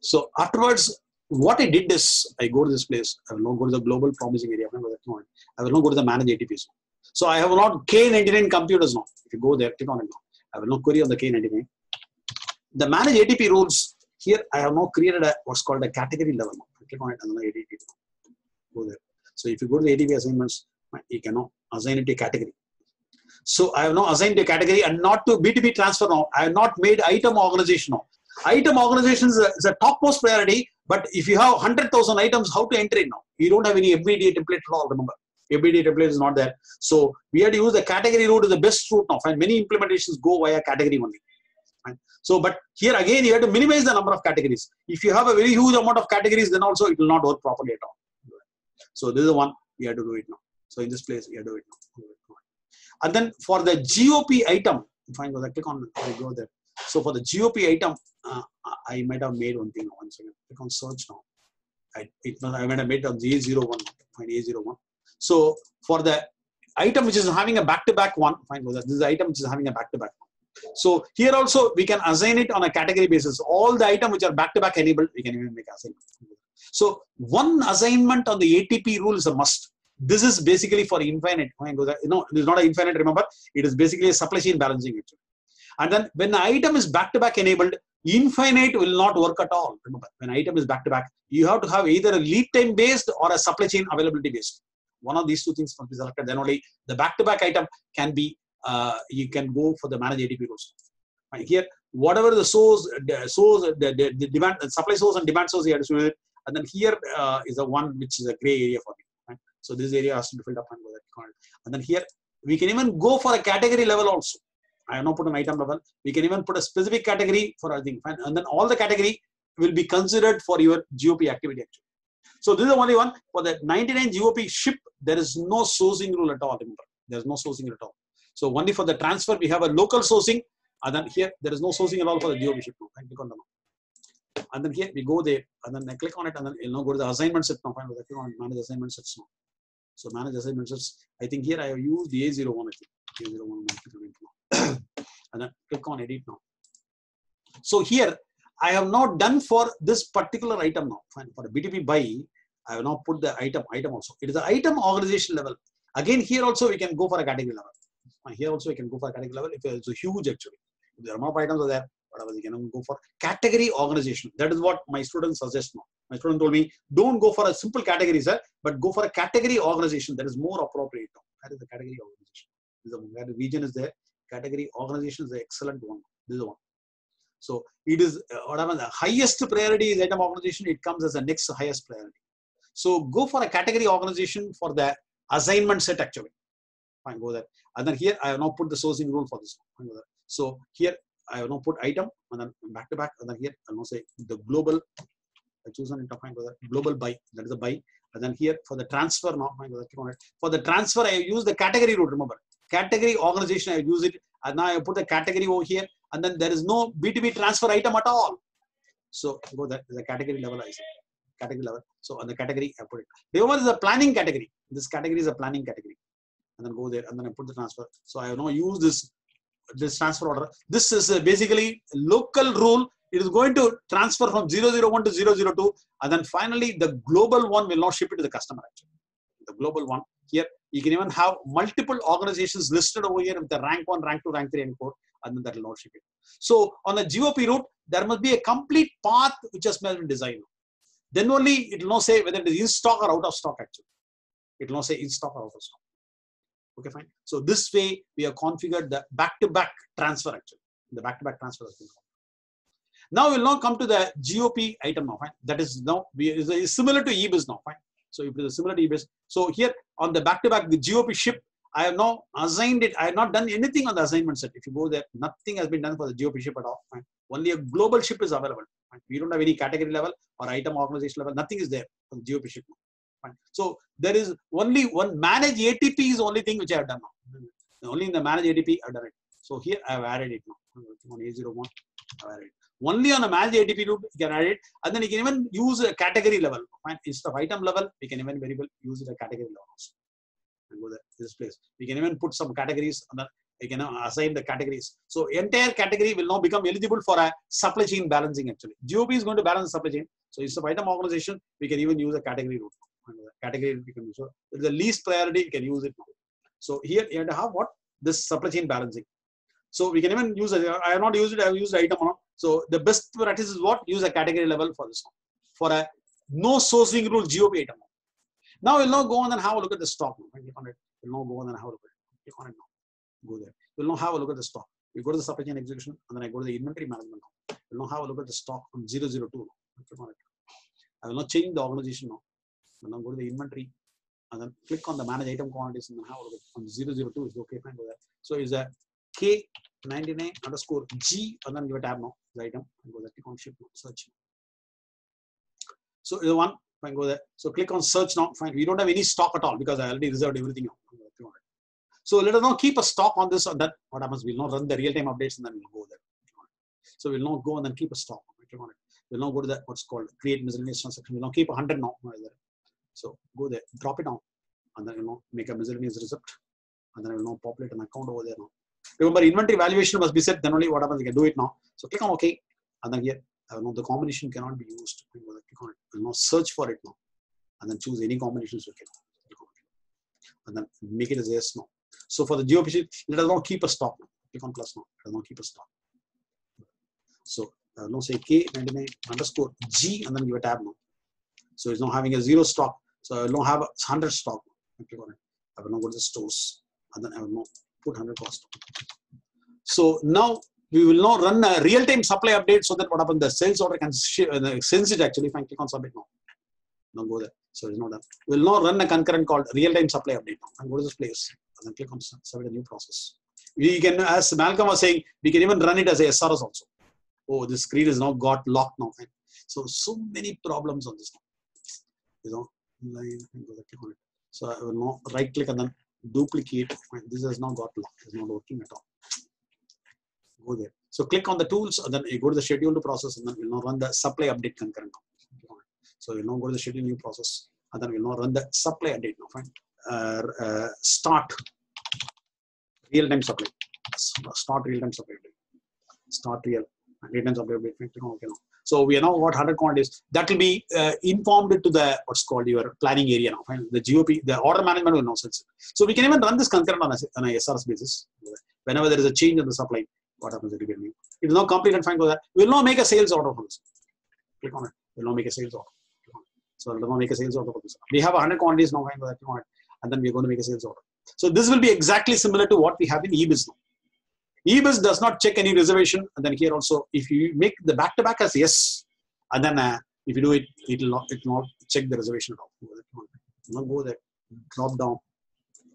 So afterwards, what I did is I go to this place. I will now go to the global promising area. I will now go to the manage A T Ps. So I have not K ninety-nine computers now. If you go there, click on it now. I will now query on the K ninety-nine. The manage A T P rules here. I have now created a, what's called a category level. I click on it and then A T P. Go there. So if you go to the A T P assignments, you can now assign it to a category. So I have now assigned to a category and not to B two B transfer now. I have not made item organization now. Item organization is a, is a topmost priority. But if you have one hundred thousand items, how to enter it now? You don't have any F B D A template at all. Remember, F B D A template is not there. So we had to use the category route as the best route now. And many implementations go via category only. Fine. So, but here again, you have to minimize the number of categories. If you have a very huge amount of categories, then also it will not work properly at all. So this is the one we have to do it now. So in this place, we have to do it now. And then for the G O P item, if I go there, click on, I go there. So for the G O P item, uh, I might have made one thing. One second, click on search now. I, it, I might have made on the A zero one, find A zero one. So for the item which is having a back-to-back one, fine, go there. This is the item which is having a back-to-back one. So here also we can assign it on a category basis. All the items which are back-to-back enabled, we can even make assignment. So one assignment on the A T P rule is a must. This is basically for infinite. No, it is not an infinite, remember. It is basically a supply chain balancing actually. And then when the item is back-to-back enabled, infinite will not work at all. Remember, when item is back-to-back, you have to have either a lead time based or a supply chain availability based. One of these two things must be selected. Then only the back-to-back item can be, uh, you can go for the manage A T P rules. Right here, whatever the source, the, source, the, the, the demand, the supply source and demand source, you have to select. And then here uh, is the one which is a gray area for me. So this area has to be filled up and go there. And then here, we can even go for a category level also. I have not put an item level. We can even put a specific category for our thing. And then all the category will be considered for your G O P activity actually. So this is the only one. For the ninety-nine G O P ship, there is no sourcing rule at all. Remember, there is no sourcing at all. So only for the transfer, we have a local sourcing. And then here, there is no sourcing at all for the G O P ship. Right? Click on the now. And then here, we go there. And then I click on it. And then you know, go to the assignment set now. Click on manage assignment sets now. So manage assignments, I think here I have used the A zero one, I think, A zero one, and then click on edit now. So here, I have not done for this particular item now. Fine. For a B two B buy, I have now put the item, item also. It is the item organization level. Again, here also we can go for a category level. And here also we can go for a category level. If it's a huge actually. If there are more items are there, whatever, you can go for category organization. That is what my students suggest now. My student told me, don't go for a simple category, sir, but go for a category organization that is more appropriate now. That is the category organization. This is the one where the region is there. Category organization is the excellent one. This is the one. So it is uh, what happens, the highest priority is item organization. It comes as the next highest priority. So go for a category organization for the assignment set actually. Fine, go there. And then here I have now put the sourcing rule for this one. So here I have now put item and then back to back. And then here I will now say the global. I choose an interfine global buy, that is a buy. And then here for the transfer, not my brother. For the transfer, I use the category route, remember. Category organization, I use it. And now I put the category over here. And then there is no B two B transfer item at all. So go there, the category level, I say. Category level. So on the category, I put it. The other is a planning category. This category is a planning category. And then go there, and then I put the transfer. So I have now used this, this transfer order. This is basically local rule. It is going to transfer from zero zero one to zero zero two. And then finally, the global one will not ship it to the customer. Actually, the global one here, you can even have multiple organizations listed over here with the rank one, rank two, rank three, and four, and then that will not ship it. So on a G O P route, there must be a complete path which has been designed. Then only it will not say whether it is in stock or out of stock actually. It will not say in stock or out of stock. Okay, fine. So this way, we have configured the back-to-back transfer actually. The back-to-back transfer has been configured. Now we'll now come to the G O P item now. Fine. That is now we, is similar to eBiz now. Fine. So if it is similar to eBiz. So here on the back to back, the G O P ship, I have now assigned it. I have not done anything on the assignment set. If you go there, nothing has been done for the G O P ship at all. Right? Only a global ship is available. Right? We don't have any category level or item organization level. Nothing is there for the G O P ship. Right? So there is only one manage A T P is the only thing which I have done now. Only in the manage A T P I have done it. So here I have added it now. On A zero one, I have added it. Only on a manage A T P loop you can add it, and then you can even use a category level. Right? Instead of item level, we can even very well use it at category level also. Go there, this place. We can even put some categories. On the, we can assign the categories. So entire category will now become eligible for a supply chain balancing. Actually, G O P is going to balance supply chain. So instead of item organization, we can even use a category route. Category we can use. So the least priority, we can use it now. So here you have to have what this supply chain balancing. So we can even use. A, I have not used it. I have used item now. So the best practice is what use a category level for this for a no sourcing rule G O P item. Now we'll now go on and have a look at the stock. Right? Click on it. We'll now go on and have a look at it. Click on it now. Go there. We'll now have a look at the stock. We go to the supply chain execution and then I go to the inventory management now. We'll now have a look at the stock from zero zero two now. Click on it. I will not change the organization now. We'll now go to the inventory and then click on the manage item quantities and then have a look at it. From zero zero two is okay. Fine. Go there. So it's a K ninety-nine underscore G and then give a tab now. The item. And go there. Click on shift now. Search. So the one. Fine, go there. So click on search now. Fine, we don't have any stock at all because I already reserved everything now. So let us now keep a stock on this or that. What happens? We'll now run the real-time updates and then we'll go there. So we'll now go and then keep a stock. We'll now go to the what's called create miscellaneous transaction. We'll now keep a hundred now. So go there, drop it down, and then you know make a miscellaneous result, and then we'll now populate an account over there now. Remember, inventory valuation must be set. Then only what happens? You can do it now. So click on OK, and then here. Uh, no, the combination cannot be used. Click on it. We'll now search for it now, and then choose any combinations we can, and then make it as yes now. So for the G O P sheet, let us not keep a stock. Now. Click on plus now. Let us not keep a stock. So uh, now say K ninety-nine underscore G and then give a tab now. So it's now having a zero stock. So I will now have a hundred stock. Click on it. I will now go to the stores, and then I will now put hundred cost. So now. We will now run a real-time supply update so that what happens, the sales order can uh, sense it actually. If I click on submit now. Now go there. So it's not done. We will now run a concurrent called real-time supply update now. And go to this place. And then click on submit a new process. We can, as Malcolm was saying, we can even run it as a S R S also. Oh, this screen is now got locked now. So, so many problems on this now. You know, click on it. So I will now right-click and then duplicate. This has now got locked. It's not working at all. Go there. So click on the tools and then you go to the scheduled process and then we'll now run the supply update concurrent. So you'll now go to the scheduled new process and then we'll now run the supply update now. Fine. Uh, uh, start real-time supply. Start real-time supply update. Start real real-time supply update. Okay, now. So we are now what one hundred quantities that will be uh, informed to the what's called your planning area now. Fine. The G O P, the order management will now sense it. So we can even run this concurrent on a, on a S R S basis. Whenever there is a change in the supply. What happens at the beginning? It is now complete and fine. Go there. We'll now make a sales order for this. Click on it. We'll now make a sales order. So we'll now make a sales order for this. We have one hundred quantities now. Fine. Go there. Click on it. And then we're going to make a sales order. So this will be exactly similar to what we have in eBiz now. eBiz does not check any reservation. And then here also, if you make the back-to-back -back as yes, and then uh, if you do it, it will not, it will not check the reservation at all. Go there. Now go there. Drop down.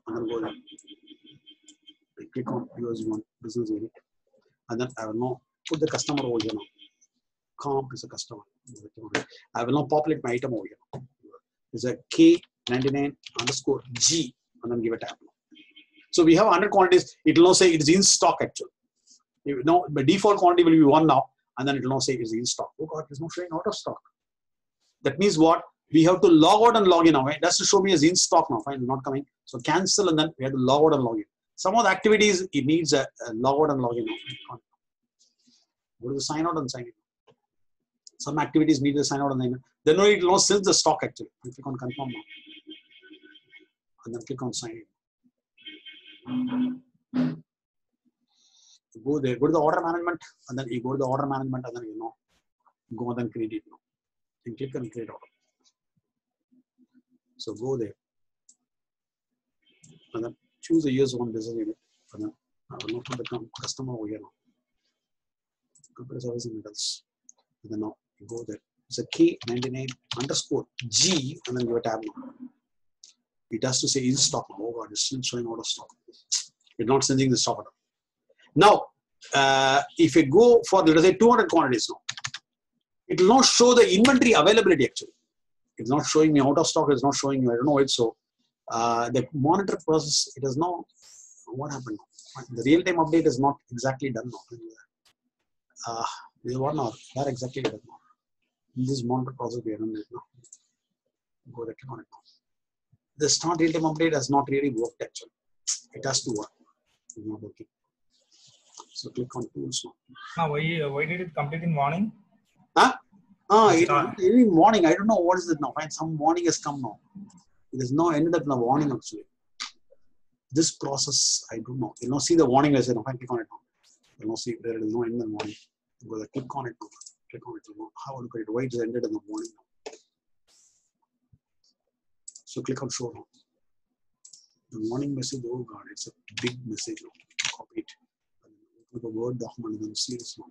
And then go there. Click on U S one business unit. And then I will now put the customer over here now. Comp is a customer. I will now populate my item over here. It's a K ninety-nine underscore G and then give a tab. So we have one hundred quantities. It will now say it is in stock actually. Now the default quantity will be one now and then it will now say it is in stock. Oh God, it is not showing out of stock. That means what? We have to log out and log in now. Right? That's to show me as in stock now. Fine, not coming. So cancel and then we have to log out and log in. Some of the activities, it needs a, a log out and log in. Go to the sign out and sign in. Some activities need the sign out and sign in. Then it will now sense the stock actually. Click on confirm now. And then click on sign in. You go there, go to the order management, and then you go to the order management, and then you know, go and then create it now. Then click on create order. So go there. And then choose the year's one business unit. And then I will not put the customer over here now. Computer service and metals. And then now you go there. It's a K ninety-nine underscore G and then give a tab now. It has to say, is stock now? Oh God, it's still showing out of stock. It's not sending the stock at all. Now, uh, if you go for, let us say, two hundred quantities now, it will not show the inventory availability actually. It's not showing me out of stock. It's not showing you, I don't know it. So, uh, the monitor process, it is now, what happened? The real-time update is not exactly done now. Uh, we are not that exactly done now. This monitor process we are done right now. Go there, click on it now. The start real-time update has not really worked actually. It has to work. It's not working. So click on tools now. Now why, why did it complete in morning? Huh? Ah, it, every morning, I don't know what is it now. Fine, some warning has come now. It has now ended up in a warning actually. This process, I don't know. You know, see the warning. I said, no, I click on it now. You know, see there is no end in the morning. Go there, click on it now. Click on it now. How look at it? Why it is ended in the morning now? So click on show now. The warning message, oh God, it's a big message now. Copy it. Click a Word document and then see this now.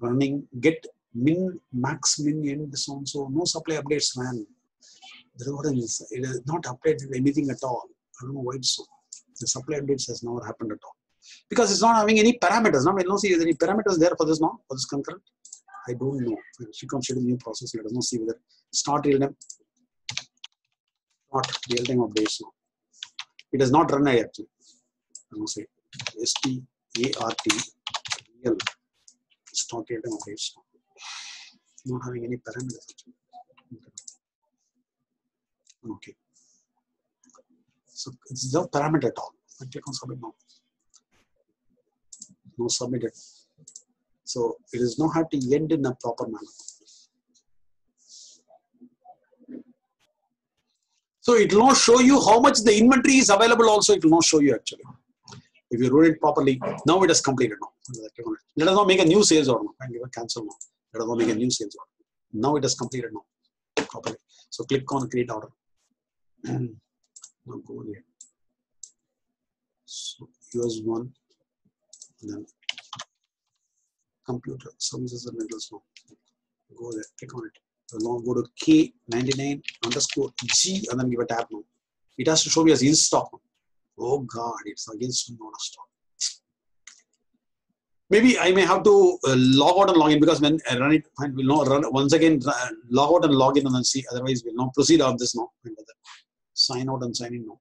Running, get min, max, min, end, this one. So no supply updates ran. That's what it is. It has not updated anything at all. I don't know why it's so. The supply updates has never happened at all. Because it's not having any parameters. Now, I don't see any parameters there for this now, for this concurrent. I don't know. If you come to the new process, let us not see whether start real-time. Not real-time updates now. It has not run I actually. I'm going to say S T A R T real start real-time updates now. Not having any parameters actually. Okay. So it's no parameter at all. I click on submit now. No submitted. So it does not have to end in a proper manner. So it will not show you how much the inventory is available also. It will not show you actually. If you wrote it properly, now it is completed now. Let us not make a new sales order. I give a cancel now. Let us not make a new sales order. Now it is completed now. Properly. So click on create order. Now go there. So here's one. And then computer services and rentals now. Go there, click on it. So now go to K ninety-nine underscore G and then give a tab now. It has to show me as in stock. Oh God, it's again not a stock. Maybe I may have to uh, log out and log in because when I run it, fine, we'll not run once again, uh, log out and log in and then see. Otherwise, we'll not proceed out of this now. Sign out and sign in now.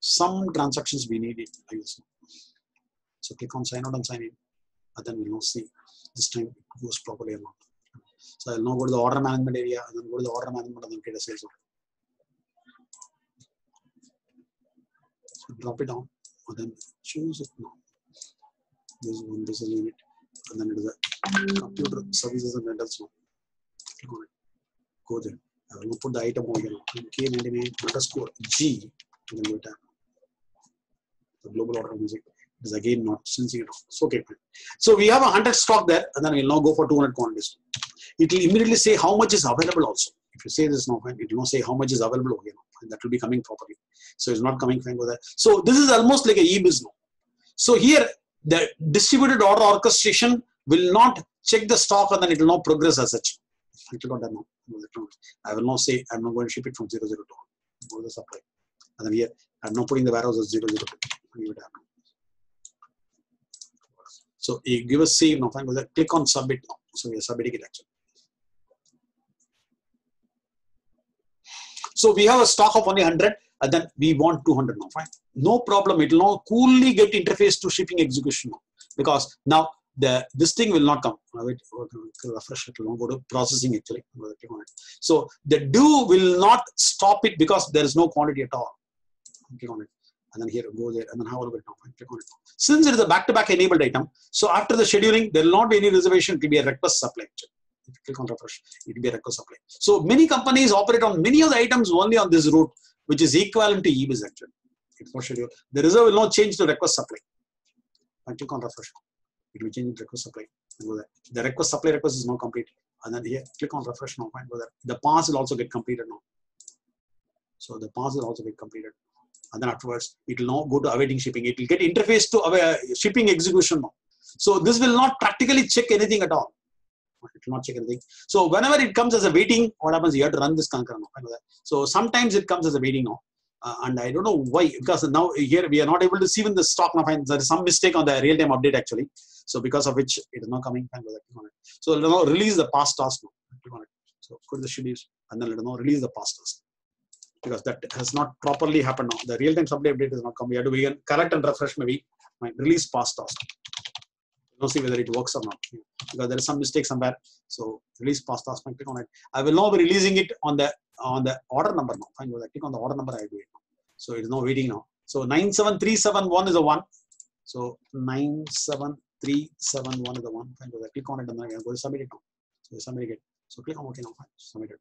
Some transactions we need it like this now. So click on sign out and sign in, and then we'll now see this time it goes properly or not. So I'll now go to the order management area and then go to the order management and then create a sales order. So drop it down and then choose it now. This is one business unit and then it is a computer services and rentals now. Click on it. Go there. I will put the item over here now. K ninety-nine underscore G and then go tap. The global order music. Is again not sincere enough. So, okay, fine. So we have a one hundred stock there and then we'll now go for two hundred quantities. It will immediately say how much is available also. If you say this now, fine, it will not say how much is available over here now, and that will be coming properly. So it's not coming fine with that. So this is almost like an e-biz now. So here the distributed order orchestration will not check the stock and then it will not progress as such. I click on that now. I will now say I'm not going to ship it from zero zero to one. Go to the supply. And then here I'm not putting the warehouse as zero zero to. So you give a save now, fine, click on submit now. So we are submitting it actually. So we have a stock of only one hundred and then we want two hundred now, fine. No problem, it will now coolly get interfaced to shipping execution now. Because now the this thing will not come. Wait, refresh it, will go to processing actually. So the do will not stop it because there is no quantity at all. Click on it. And then here, go there, and then have a look at it now. Click on it. Since it is a back-to-back enabled item, so after the scheduling, there will not be any reservation. It will be a request supply. If you click on refresh, it will be a request supply. So many companies operate on many of the items only on this route, which is equivalent to e-biz actually. It's not scheduled. The reserve will not change to request supply. And click on refresh. It will change to request supply. And go there. The request supply request is now complete. And then here, click on refresh now. And go there. The pass will also get completed now. So the pass will also get completed. And then afterwards, it will now go to awaiting shipping. It will get interfaced to shipping execution now. So this will not practically check anything at all. It will not check anything. So whenever it comes as a waiting, what happens? You have to run this conquer now. So sometimes it comes as a waiting now. Uh, and I don't know why, because now here we are not able to see when the stock now. There is some mistake on the real-time update actually. So because of which it is not coming. So now release the past task now. So go to the schedules and then let now release the past task. Because that has not properly happened now. The real-time supply update has not come. We have to begin correct and refresh maybe. Release past task. We'll see whether it works or not. Because there is some mistake somewhere. So release past task. Click on it. I will now be releasing it on the on the order number now. Fine, I click on the order number, I do it now. So it is now waiting now. So nine seven three seven one is the one. So nine seven three seven one is the one. Fine, I click on it and then I go to submit it now. So submit it. So click on OK now. Fine, submit it.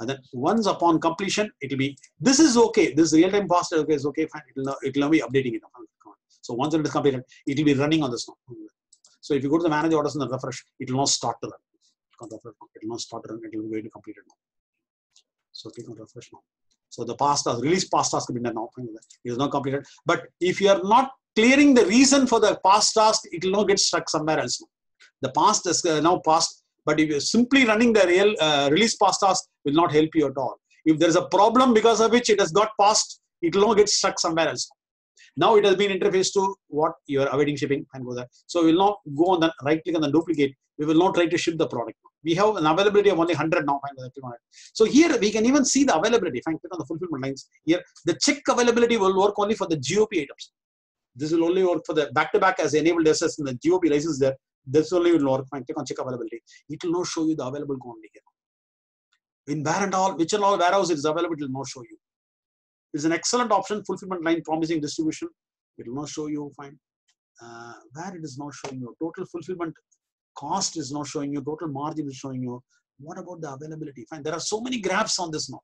And then once upon completion, it will be this is okay. This real-time past okay is okay. Fine, it will now be updating it now. So once it is completed, it will be running on this now. So if you go to the manage orders and the refresh, it will not start to run. It will not start to run. It will be going to complete it now. So click on refresh now. So the past task, release past task will be done now. It is not completed. But if you are not clearing the reason for the past task, it will not get stuck somewhere else now. The past is now past. But if you are simply running the real uh, release past task, will not help you at all. If there is a problem because of which it has got passed, it will not get stuck somewhere else now. Now it has been interfaced to what you are awaiting shipping and go there. So we will not go on that, right click on the duplicate. We will not try to ship the product. We have an availability of only one hundred now. So here we can even see the availability. Click on the fulfillment lines. Here the check availability will work only for the G O P items. This will only work for the back-to-back as enabled access in the G O P license there. This only will work. Click on check availability. It will not show you the available quantity here. In where and all, which and all warehouse it is available, it will not show you. It's an excellent option, fulfillment line promising distribution. It will not show you, fine. Uh, where it is not showing you. Total fulfillment cost is not showing you. Total margin is showing you. What about the availability? Fine. There are so many graphs on this now.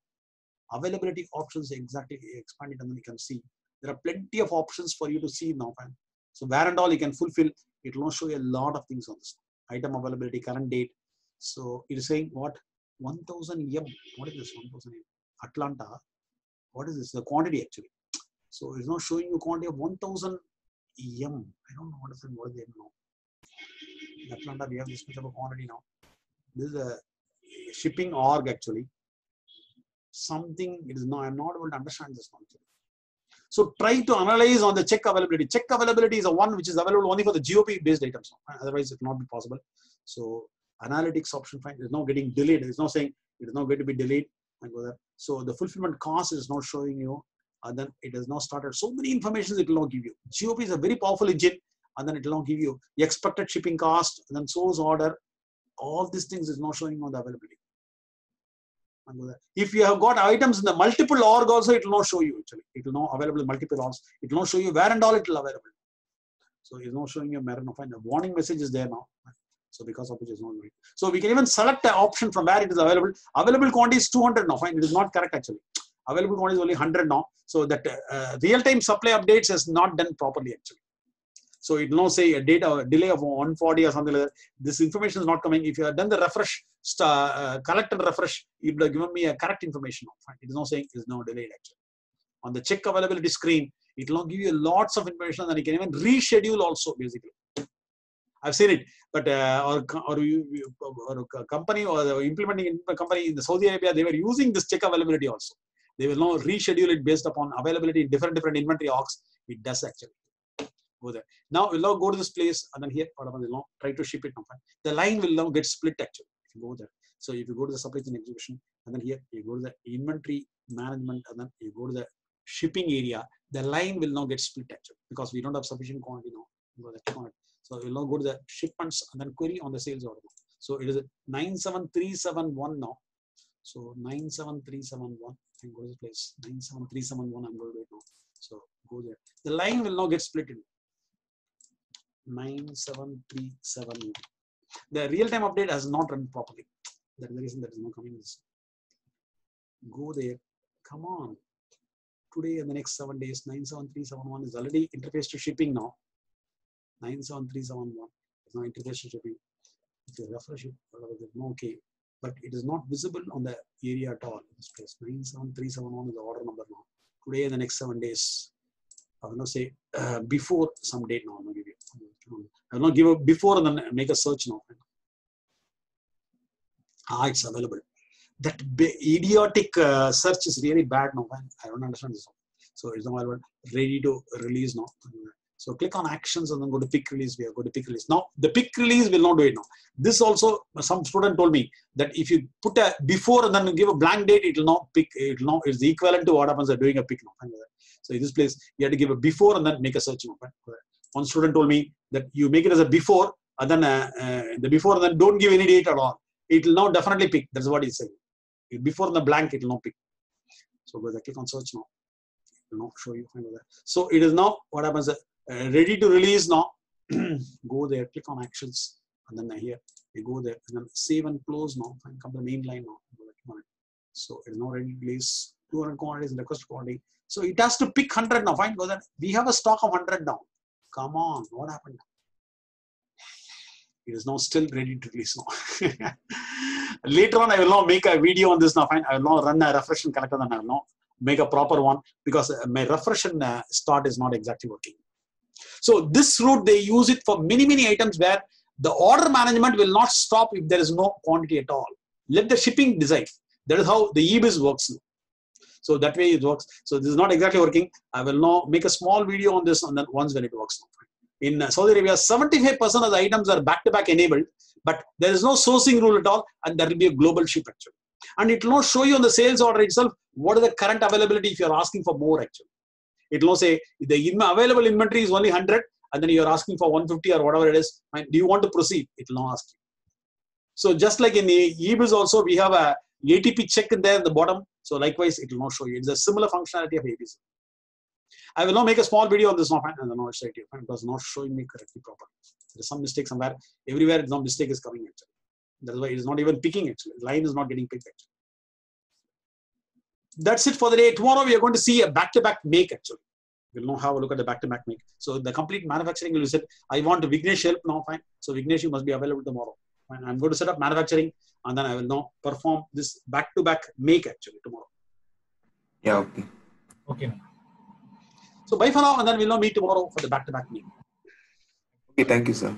Availability options exactly expanded and then you can see. There are plenty of options for you to see now, fine. So where and all you can fulfill. It will not show you a lot of things on this. Item availability, current date. So it is saying what? one thousand M. What is this? one thousand M. Atlanta. What is this? The quantity actually. So it's not showing you quantity of one thousand M. I don't know what is it. What is the M now? In Atlanta, we have this much of a quantity now. This is a shipping org actually. Something it is now. I'm not able to understand this concept. So try to analyze on the check availability. Check availability is the one which is available only for the G O P based items. Otherwise, it will not be possible. So analytics option find is now getting delayed. It's not saying it is not going to be delayed. And go there. So the fulfillment cost is not showing you, and then it has not started. So many informations it will not give you. G O P is a very powerful engine, and then it will not give you the expected shipping cost, and then source order. All these things is not showing on the availability. And go there. If you have got items in the multiple org also, it will not show you actually. It will not available in multiple orgs. It will not show you where and all it will available. So it's not showing you Marino. Fine. The warning message is there now. So because of which is not right. So we can even select an option from where it is available. Available quantity is two hundred now. Fine, it is not correct actually. Available quantity is only one hundred now. So that uh, real-time supply updates is not done properly actually. So it will not say a data or a delay of one forty or something like that. This information is not coming. If you have done the refresh, uh, correct and refresh, it would have given me a correct information. Fine, it is not saying it is now delayed actually. On the check availability screen, it will not give you lots of information and you can even reschedule also basically. I've seen it, but uh, or, or, you, or a company or the implementing company in the Saudi Arabia, they were using this check availability also. They will now reschedule it based upon availability in different, different inventory orgs. It does actually go there. Now we'll now go to this place and then here, whatever they now try to ship it. Now. The line will now get split actually. If you go there. So if you go to the supply chain execution and then here you go to the inventory management and then you go to the shipping area, the line will now get split actually because we don't have sufficient quantity now. So we'll now go to the shipments and then query on the sales order. So it is nine seven three seven one now. So nine seven three seven one. And go to the place. nine seven three seven one. I'm going to do it now. So go there. The line will now get split in. nine seven three seven one. The real-time update has not run properly. That is the reason that is not coming. This. Go there. Come on. Today and the next seven days, nine seven three seven one is already interfaced to shipping now. nine seven three seven one is now interface shipping. If you refresh it, okay, but it is not visible on the area at all. This place nine seven three seven one is the order number now. Today and the next seven days, I will not say uh, before some date now. I will not give up before and then make a search now. Ah, it's available. That idiotic uh, search is really bad now. I don't understand this. So it's now ready to release now. So click on actions and then go to pick release. We are going to pick release. Now the pick release will not do it now. This also, some student told me that if you put a before and then you give a blank date, it will not pick, it will not, it's the equivalent to what happens at doing a pick now. So in this place, you have to give a before and then make a search now. One student told me that you make it as a before and then uh, uh, the before and then don't give any date at all. It will now definitely pick. That's what he's saying. Before the blank, it will not pick. So I click on search now. It will not show you. So it is now what happens. Uh, ready to release now. Go there, click on actions, and then here you go there and then save and close now. And come to the main line now. So it's now ready to release two hundred quantities and request quantity. So it has to pick one hundred now. Fine, go there. We have a stock of one hundred now. Come on, what happened now? It is now still ready to release now. Later on, I will now make a video on this now. Fine, I will now run a refresh and collector, and I will now make a proper one because my refresh and uh, start is not exactly working. So this route, they use it for many, many items where the order management will not stop if there is no quantity at all. Let the shipping decide. That is how the e-biz works. So that way it works. So this is not exactly working. I will now make a small video on this and then once when it works. In Saudi Arabia, seventy-five percent of the items are back-to-back enabled, but there is no sourcing rule at all, and there will be a global ship actually. And it will not show you on the sales order itself what is the current availability if you are asking for more actually. It will say the available inventory is only one hundred and then you are asking for one fifty or whatever it is. And do you want to proceed? It will not ask you. So just like in the e-biz also, we have a A T P check in there at the bottom. So likewise, it will not show you. It's a similar functionality of e-biz. I will now make a small video on this now, and then I'll show it to you. It was not showing me correctly properly. There is some mistake somewhere. Everywhere, some mistake is coming actually. That's why it is not even picking actually. Line is not getting picked actually. That's it for the day. Tomorrow we are going to see a back-to-back make actually. We'll now have a look at the back-to-back make. So the complete manufacturing will be set. I want Vignesh help now, fine. So Vignesh, you must be available tomorrow. Fine. I'm going to set up manufacturing and then I will now perform this back-to-back make actually tomorrow. Yeah, okay. Okay. So bye for now and then we'll now meet tomorrow for the back-to-back make. Okay, thank you, sir.